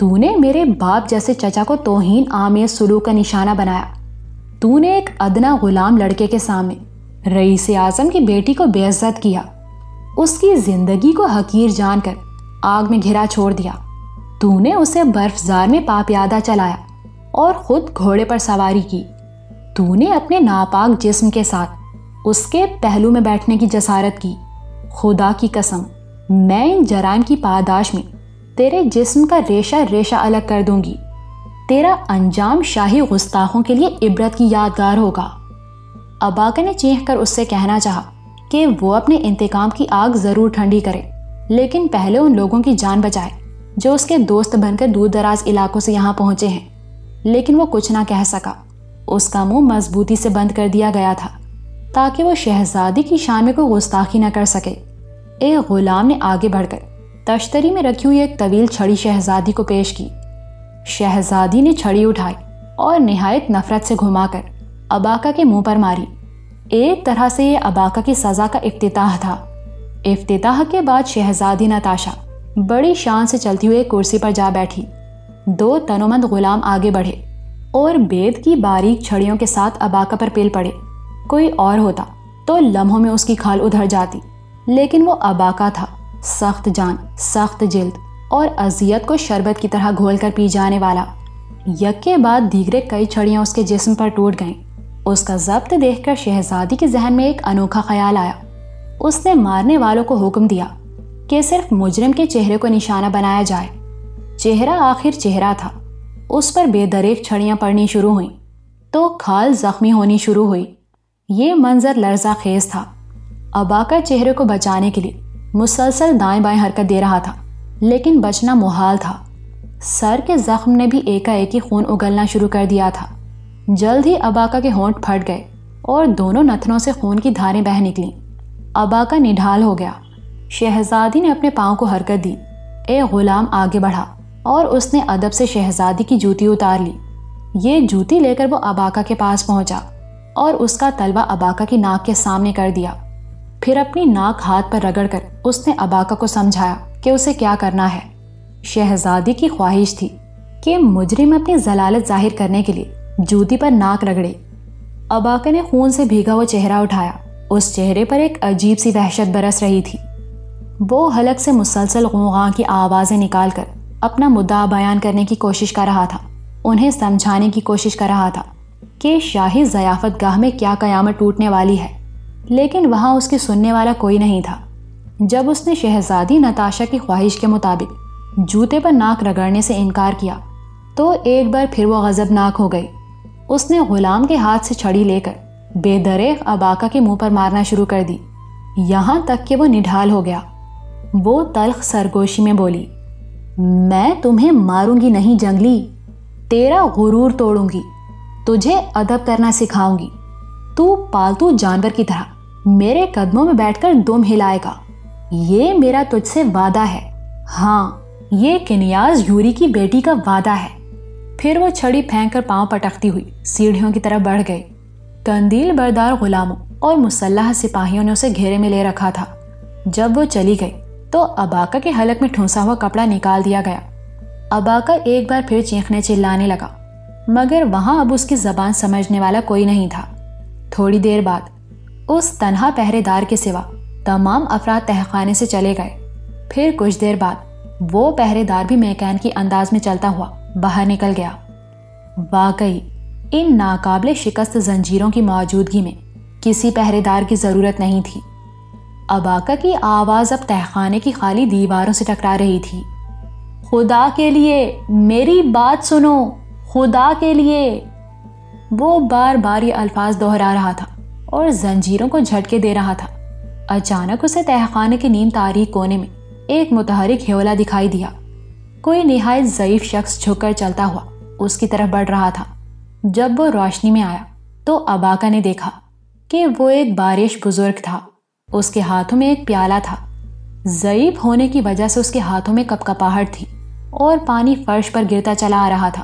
तूने मेरे बाप जैसे चचा को तोहीन आमेज सुलूक का निशाना बनाया। तूने एक अदना गुलाम लड़के के सामने रईस आज़म की बेटी को बेइज्जत किया, उसकी ज़िंदगी को हकीर जानकर आग में घिरा छोड़ दिया। तूने उसे बर्फजार में पापयादा चलाया और ख़ुद घोड़े पर सवारी की। तूने अपने नापाक जिस्म के साथ उसके पहलू में बैठने की जसारत की। खुदा की कसम, मैं इन जराइम की पादाश में तेरे जिस्म का रेशा रेशा अलग कर दूंगी। तेरा अंजाम शाही गुस्ताखों के लिए इबरत की यादगार होगा। अबाका ने चीख कर उससे कहना चाहा कि वो अपने इंतकाम की आग ज़रूर ठंडी करे, लेकिन पहले उन लोगों की जान बचाए जो उसके दोस्त बनकर दूर दराज इलाकों से यहाँ पहुँचे हैं। लेकिन वो कुछ ना कह सका। उसका मुँह मजबूती से बंद कर दिया गया था ताकि वो शहजादी की शान में कोई गुस्ताखी न कर सके। एक ग़ुलाम ने आगे बढ़कर तश्तरी में रखी हुई एक तवील छड़ी शहजादी को पेश की। शहजादी ने छड़ी उठाई और नहायत नफरत से घुमाकर अबाका के मुंह पर मारी। एक तरह से ये अबाका की सज़ा का इफ्तिताह था। इफ्तिताह के बाद शहजादी नताशा बड़ी शान से चलती हुई कुर्सी पर जा बैठी। दो तनोमंद ग़ुलाम आगे बढ़े और बेद की बारीक छड़ियों के साथ अबाका पर पेल पड़े। कोई और होता तो लम्हों में उसकी खाल उधर जाती, लेकिन वो अबाका था, सख्त जान, सख्त जिल्द और अजियत को शरबत की तरह घोल कर पी जाने वाला। यक के बाद दीगरे कई छड़ियाँ उसके जिस्म पर टूट गईं। उसका जब्त देखकर शहजादी के जहन में एक अनोखा ख्याल आया। उसने मारने वालों को हुक्म दिया कि सिर्फ मुजरिम के चेहरे को निशाना बनाया जाए। चेहरा आखिर चेहरा था। उस पर बेदरेक छड़ियाँ पड़नी शुरू हुईं तो खाल जख्मी होनी शुरू हुई। ये मंजर लर्जा खेज था। अबाका चेहरे को बचाने के लिए मुसलसल दाएं बाएं हरकत दे रहा था, लेकिन बचना मुहाल था। सर के जख्म ने भी एकाएकी खून उगलना शुरू कर दिया था। जल्द ही अबाका के होंठ फट गए और दोनों नथनों से खून की धारें बह निकलीं। अबाका निढाल हो गया। शहजादी ने अपने पाँव को हरकत दी। एक ग़ुलाम आगे बढ़ा और उसने अदब से शहजादी की जूती उतार ली। ये जूती लेकर वो अबाका के पास पहुँचा और उसका तलवा अबाका की नाक के सामने कर दिया। फिर अपनी नाक हाथ पर रगड़कर उसने अबाका को समझाया कि उसे क्या करना है। शहजादी की ख्वाहिश थी कि मुजरिम अपनी जलालत जाहिर करने के लिए जूती पर नाक रगड़े। अबाका ने खून से भीगा हुआ चेहरा उठाया। उस चेहरे पर एक अजीब सी वहशत बरस रही थी। वो हलक से मुसलसल गूंगा की आवाज़ें निकाल कर अपना मुद्दा बयान करने की कोशिश कर रहा था। उन्हें समझाने की कोशिश कर रहा था कि शाही ज़याफ़त गाह में क्या क़यामत टूटने वाली है, लेकिन वहाँ उसकी सुनने वाला कोई नहीं था। जब उसने शहजादी नताशा की ख्वाहिश के मुताबिक जूते पर नाक रगड़ने से इनकार किया तो एक बार फिर वो गज़बनाक हो गई। उसने ग़ुलाम के हाथ से छड़ी लेकर बेदरेख अबाका के मुंह पर मारना शुरू कर दी, यहाँ तक कि वो निढाल हो गया। वो तल्ख सरगोशी में बोली, मैं तुम्हें मारूंगी नहीं जंगली, तेरा गुरूर तोड़ूंगी, तुझे अदब करना सिखाऊंगी। तू पालतू जानवर की तरह मेरे कदमों में बैठकर दुम हिलाएगा, ये मेरा तुझसे वादा है। हाँ, ये किनियाज यूरी की बेटी का वादा है। फिर वो छड़ी फेंककर पांव पटकती हुई सीढ़ियों की तरफ बढ़ गई। कंदील बरदार गुलामों और मुसल्लह सिपाहियों ने उसे घेरे में ले रखा था। जब वो चली गई तो अबाका के हलक में ठूंसा हुआ कपड़ा निकाल दिया गया। अबाका एक बार फिर चीखने चिल्लाने लगा, मगर वहाँ अब उसकी ज़बान समझने वाला कोई नहीं था। थोड़ी देर बाद उस तन्हा पहरेदार के सिवा तमाम अफराद तहखाने से चले गए। फिर कुछ देर बाद वो पहरेदार भी मेकैन की अंदाज में चलता हुआ बाहर निकल गया। वाकई इन नाकाबिले शिकस्त जंजीरों की मौजूदगी में किसी पहरेदार की ज़रूरत नहीं थी। अबाका की आवाज़ अब तहखाने की खाली दीवारों से टकरा रही थी। खुदा के लिए मेरी बात सुनो, खुदा के लिए। वो बार बार ये अल्फाज दोहरा रहा था और जंजीरों को झटके दे रहा था। अचानक उसे तहखाने के नीम तारीक कोने में एक मुतहरिक हेवला दिखाई दिया। कोई निहायत ज़ईफ शख्स झुककर चलता हुआ उसकी तरफ बढ़ रहा था। जब वो रोशनी में आया तो अबाका ने देखा कि वो एक बारिश बुजुर्ग था। उसके हाथों में एक प्याला था। ज़ईफ होने की वजह से उसके हाथों में कपकपाहट थी और पानी फर्श पर गिरता चला आ रहा था।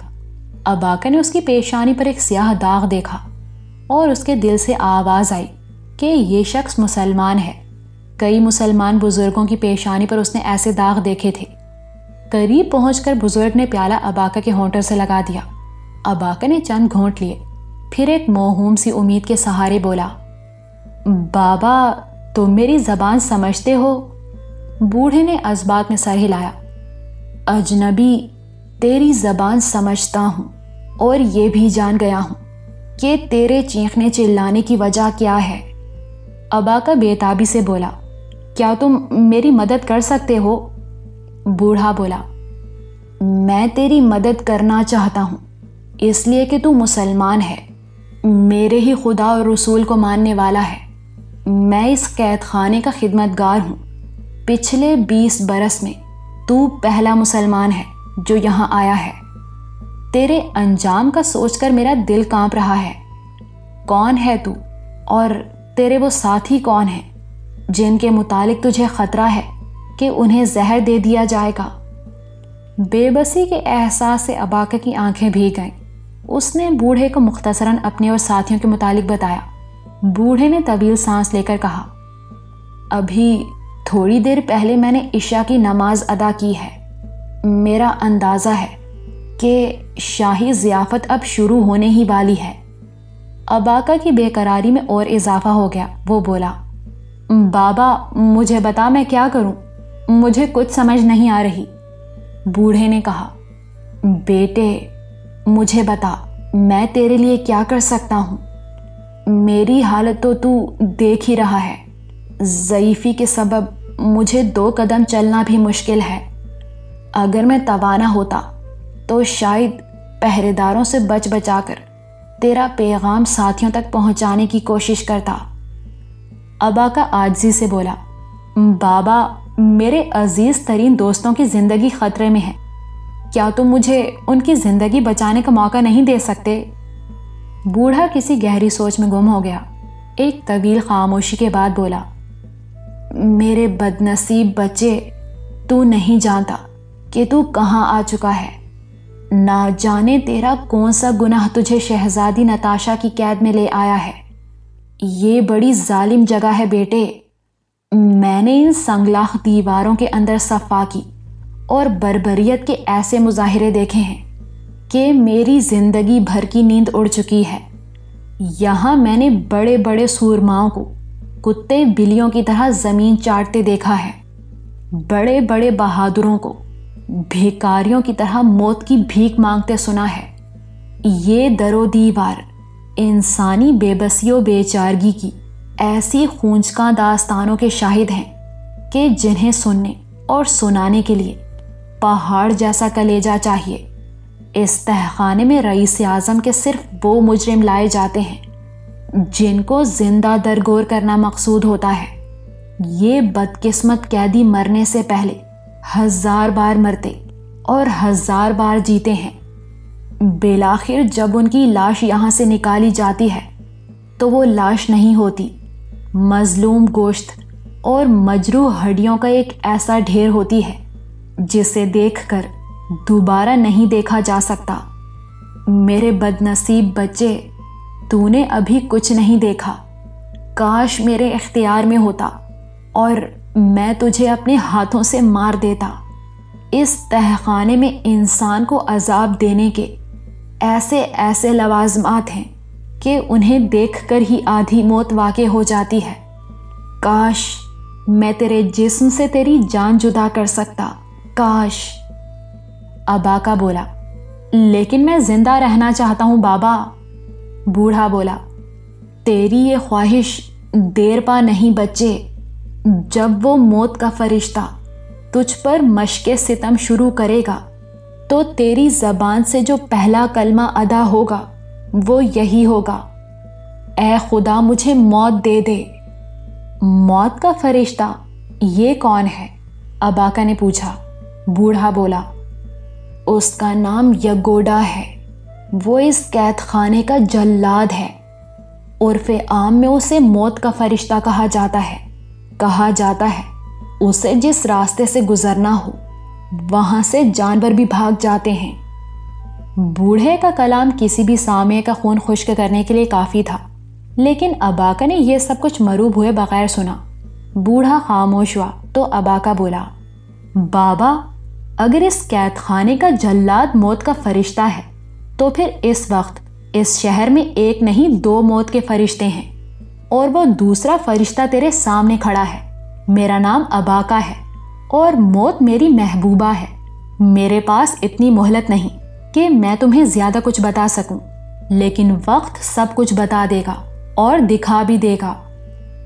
अबाका ने उसकी पेशानी पर एक स्याह दाग देखा और उसके दिल से आवाज़ आई कि ये शख्स मुसलमान है। कई मुसलमान बुज़ुर्गों की पेशानी पर उसने ऐसे दाग देखे थे। करीब पहुंचकर बुज़ुर्ग ने प्याला अबाका के होंठों से लगा दिया। अबाका ने चंद घोंट लिए, फिर एक मोहूम सी उम्मीद के सहारे बोला, बाबा तुम मेरी ज़बान समझते हो? बूढ़े ने अजबात में सर हिलाया। अजनबी तेरी ज़बान समझता हूँ और ये भी जान गया हूँ कि तेरे चीखने चिल्लाने की वजह क्या है। अबाका बेताबी से बोला, क्या तुम मेरी मदद कर सकते हो? बूढ़ा बोला, मैं तेरी मदद करना चाहता हूँ इसलिए कि तू मुसलमान है, मेरे ही खुदा और रसूल को मानने वाला है। मैं इस कैद खाने का खिदमतगार हूँ। पिछले 20 बरस में तू पहला मुसलमान है जो यहाँ आया है। तेरे अंजाम का सोचकर मेरा दिल कांप रहा है। कौन है तू और तेरे वो साथी कौन हैं जिनके मुतालिक तुझे ख़तरा है कि उन्हें जहर दे दिया जाएगा? बेबसी के एहसास से अबाका की आंखें भीग गईं। उसने बूढ़े को मुख्तसरन अपने और साथियों के मुतालिक बताया। बूढ़े ने तवील सांस लेकर कहा, अभी थोड़ी देर पहले मैंने इशा की नमाज अदा की है। मेरा अंदाज़ा है कि शाही ज़ियाफ़त अब शुरू होने ही वाली है। अबाका की बेकरारी में और इजाफा हो गया। वो बोला, बाबा मुझे बता मैं क्या करूं? मुझे कुछ समझ नहीं आ रही। बूढ़े ने कहा, बेटे मुझे बता मैं तेरे लिए क्या कर सकता हूं? मेरी हालत तो तू देख ही रहा है। ज़ईफ़ी के सबब मुझे 2 कदम चलना भी मुश्किल है। अगर मैं तवाना होता तो शायद पहरेदारों से बच बचा कर तेरा पैगाम साथियों तक पहुंचाने की कोशिश करता। अबाका आजिज़ी से बोला, बाबा मेरे अजीज़ तरीन दोस्तों की ज़िंदगी ख़तरे में है। क्या तुम मुझे उनकी ज़िंदगी बचाने का मौका नहीं दे सकते? बूढ़ा किसी गहरी सोच में गुम हो गया। एक तवील खामोशी के बाद बोला, मेरे बदनसीब बच्चे, तू नहीं जानता कि तू कहाँ आ चुका है। ना जाने तेरा कौन सा गुनाह तुझे शहज़ादी नताशा की कैद में ले आया है। ये बड़ी जालिम जगह है बेटे। मैंने इन संगलाख दीवारों के अंदर सफ़ाकी और बर्बरियत के ऐसे मुजाहरे देखे हैं कि मेरी ज़िंदगी भर की नींद उड़ चुकी है। यहाँ मैंने बड़े बड़े सूरमाओं को कुत्ते बिल्लियों की तरह ज़मीन चाटते देखा है। बड़े बड़े बहादुरों को भिखारियों की तरह मौत की भीख मांगते सुना है। ये दरो दीवार इंसानी बेबसीओ बेचारगी की ऐसी खूंचका दास्तानों के शाहिद हैं कि जिन्हें सुनने और सुनाने के लिए पहाड़ जैसा कलेजा चाहिए। इस तहखाने में रईस आज़म के सिर्फ वो मुजरिम लाए जाते हैं जिनको जिंदा दरगोर करना मकसूद होता है। ये बदकिस्मत कैदी मरने से पहले 1000 बार मरते और 1000 बार जीते हैं। बिलाखिर जब उनकी लाश यहाँ से निकाली जाती है तो वो लाश नहीं होती, मजलूम गोश्त और मजरूह हड्डियों का एक ऐसा ढेर होती है जिसे देखकर दोबारा नहीं देखा जा सकता। मेरे बदनसीब बच्चे, तूने अभी कुछ नहीं देखा। काश मेरे इख्तियार में होता और मैं तुझे अपने हाथों से मार देता। इस तहखाने में इंसान को अजाब देने के ऐसे ऐसे लवाजमात हैं कि उन्हें देखकर ही आधी मौत वाक़े हो जाती है। काश मैं तेरे जिस्म से तेरी जान जुदा कर सकता। काश, अबाका बोला, लेकिन मैं जिंदा रहना चाहता हूँ बाबा, बूढ़ा बोला। तेरी ये ख्वाहिश देर पा नहीं बच्चे, जब वो मौत का फरिश्ता तुझ पर मश्के सितम शुरू करेगा तो तेरी ज़बान से जो पहला कलमा अदा होगा वो यही होगा, ऐ खुदा मुझे मौत दे दे। मौत का फरिश्ता ये कौन है? अबाका ने पूछा। बूढ़ा बोला, उसका नाम यगोडा है, वो इस कैद खाने का जल्लाद है, उर्फ़े आम में उसे मौत का फरिश्ता कहा जाता है। उसे जिस रास्ते से गुजरना हो वहाँ से जानवर भी भाग जाते हैं। बूढ़े का कलाम किसी भी सामे का खून खुश्क करने के लिए काफ़ी था, लेकिन अबाका ने यह सब कुछ मरूब हुए बगैर सुना। बूढ़ा खामोश हुआ तो अबाका बोला, बाबा अगर इस कैद खाने का जल्लाद मौत का फरिश्ता है तो फिर इस वक्त इस शहर में एक नहीं दो मौत के फरिश्ते हैं, और वो दूसरा फरिश्ता तेरे सामने खड़ा है। मेरा नाम अबाका है और मौत मेरी महबूबा है। मेरे पास इतनी मोहलत नहीं कि मैं तुम्हें ज़्यादा कुछ बता सकूं, लेकिन वक्त सब कुछ बता देगा और दिखा भी देगा।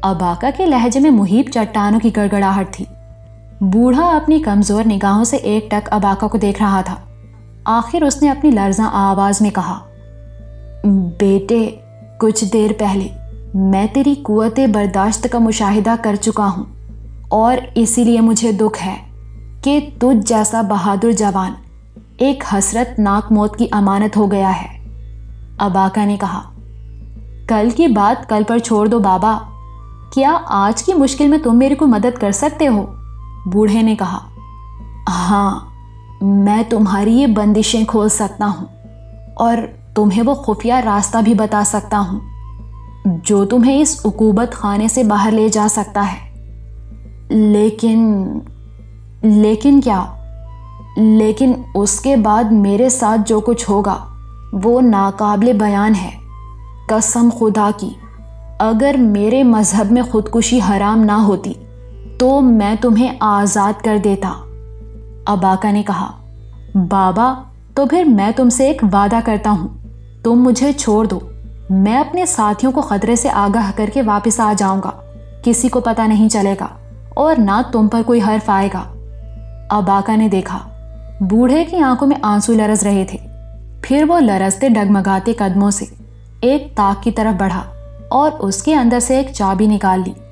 अबाका के लहजे में मुहीब चट्टानों की गड़गड़ाहट थी। बूढ़ा अपनी कमज़ोर निगाहों से एक टक अबाका को देख रहा था। आखिर उसने अपनी लर्जा आवाज़ में कहा, बेटे कुछ देर पहले मैं तेरी कुव्वत बर्दाश्त का मुशाहिदा कर चुका हूँ, और इसीलिए मुझे दुख है कि तुझ जैसा बहादुर जवान एक हसरतनाक मौत की अमानत हो गया है। अबाका ने कहा, कल की बात कल पर छोड़ दो बाबा, क्या आज की मुश्किल में तुम मेरे को मदद कर सकते हो? बूढ़े ने कहा, हाँ, मैं तुम्हारी ये बंदिशें खोल सकता हूँ और तुम्हें वो खुफिया रास्ता भी बता सकता हूँ जो तुम्हें इस उकूबत खाने से बाहर ले जा सकता है। लेकिन क्या? लेकिन उसके बाद मेरे साथ जो कुछ होगा वो नाकाबिले बयान है। कसम खुदा की, अगर मेरे मज़हब में ख़ुदकुशी हराम ना होती तो मैं तुम्हें आज़ाद कर देता। अबाका ने कहा, बाबा तो फिर मैं तुमसे एक वादा करता हूँ, तुम मुझे छोड़ दो, मैं अपने साथियों को ख़तरे से आगाह करके वापस आ जाऊँगा, किसी को पता नहीं चलेगा और ना तुम पर कोई हर्फ आएगा। अबाका ने देखा बूढ़े की आंखों में आंसू लरस रहे थे। फिर वो लरसते डगमगाते कदमों से एक ताक की तरफ बढ़ा और उसके अंदर से एक चाबी निकाल ली।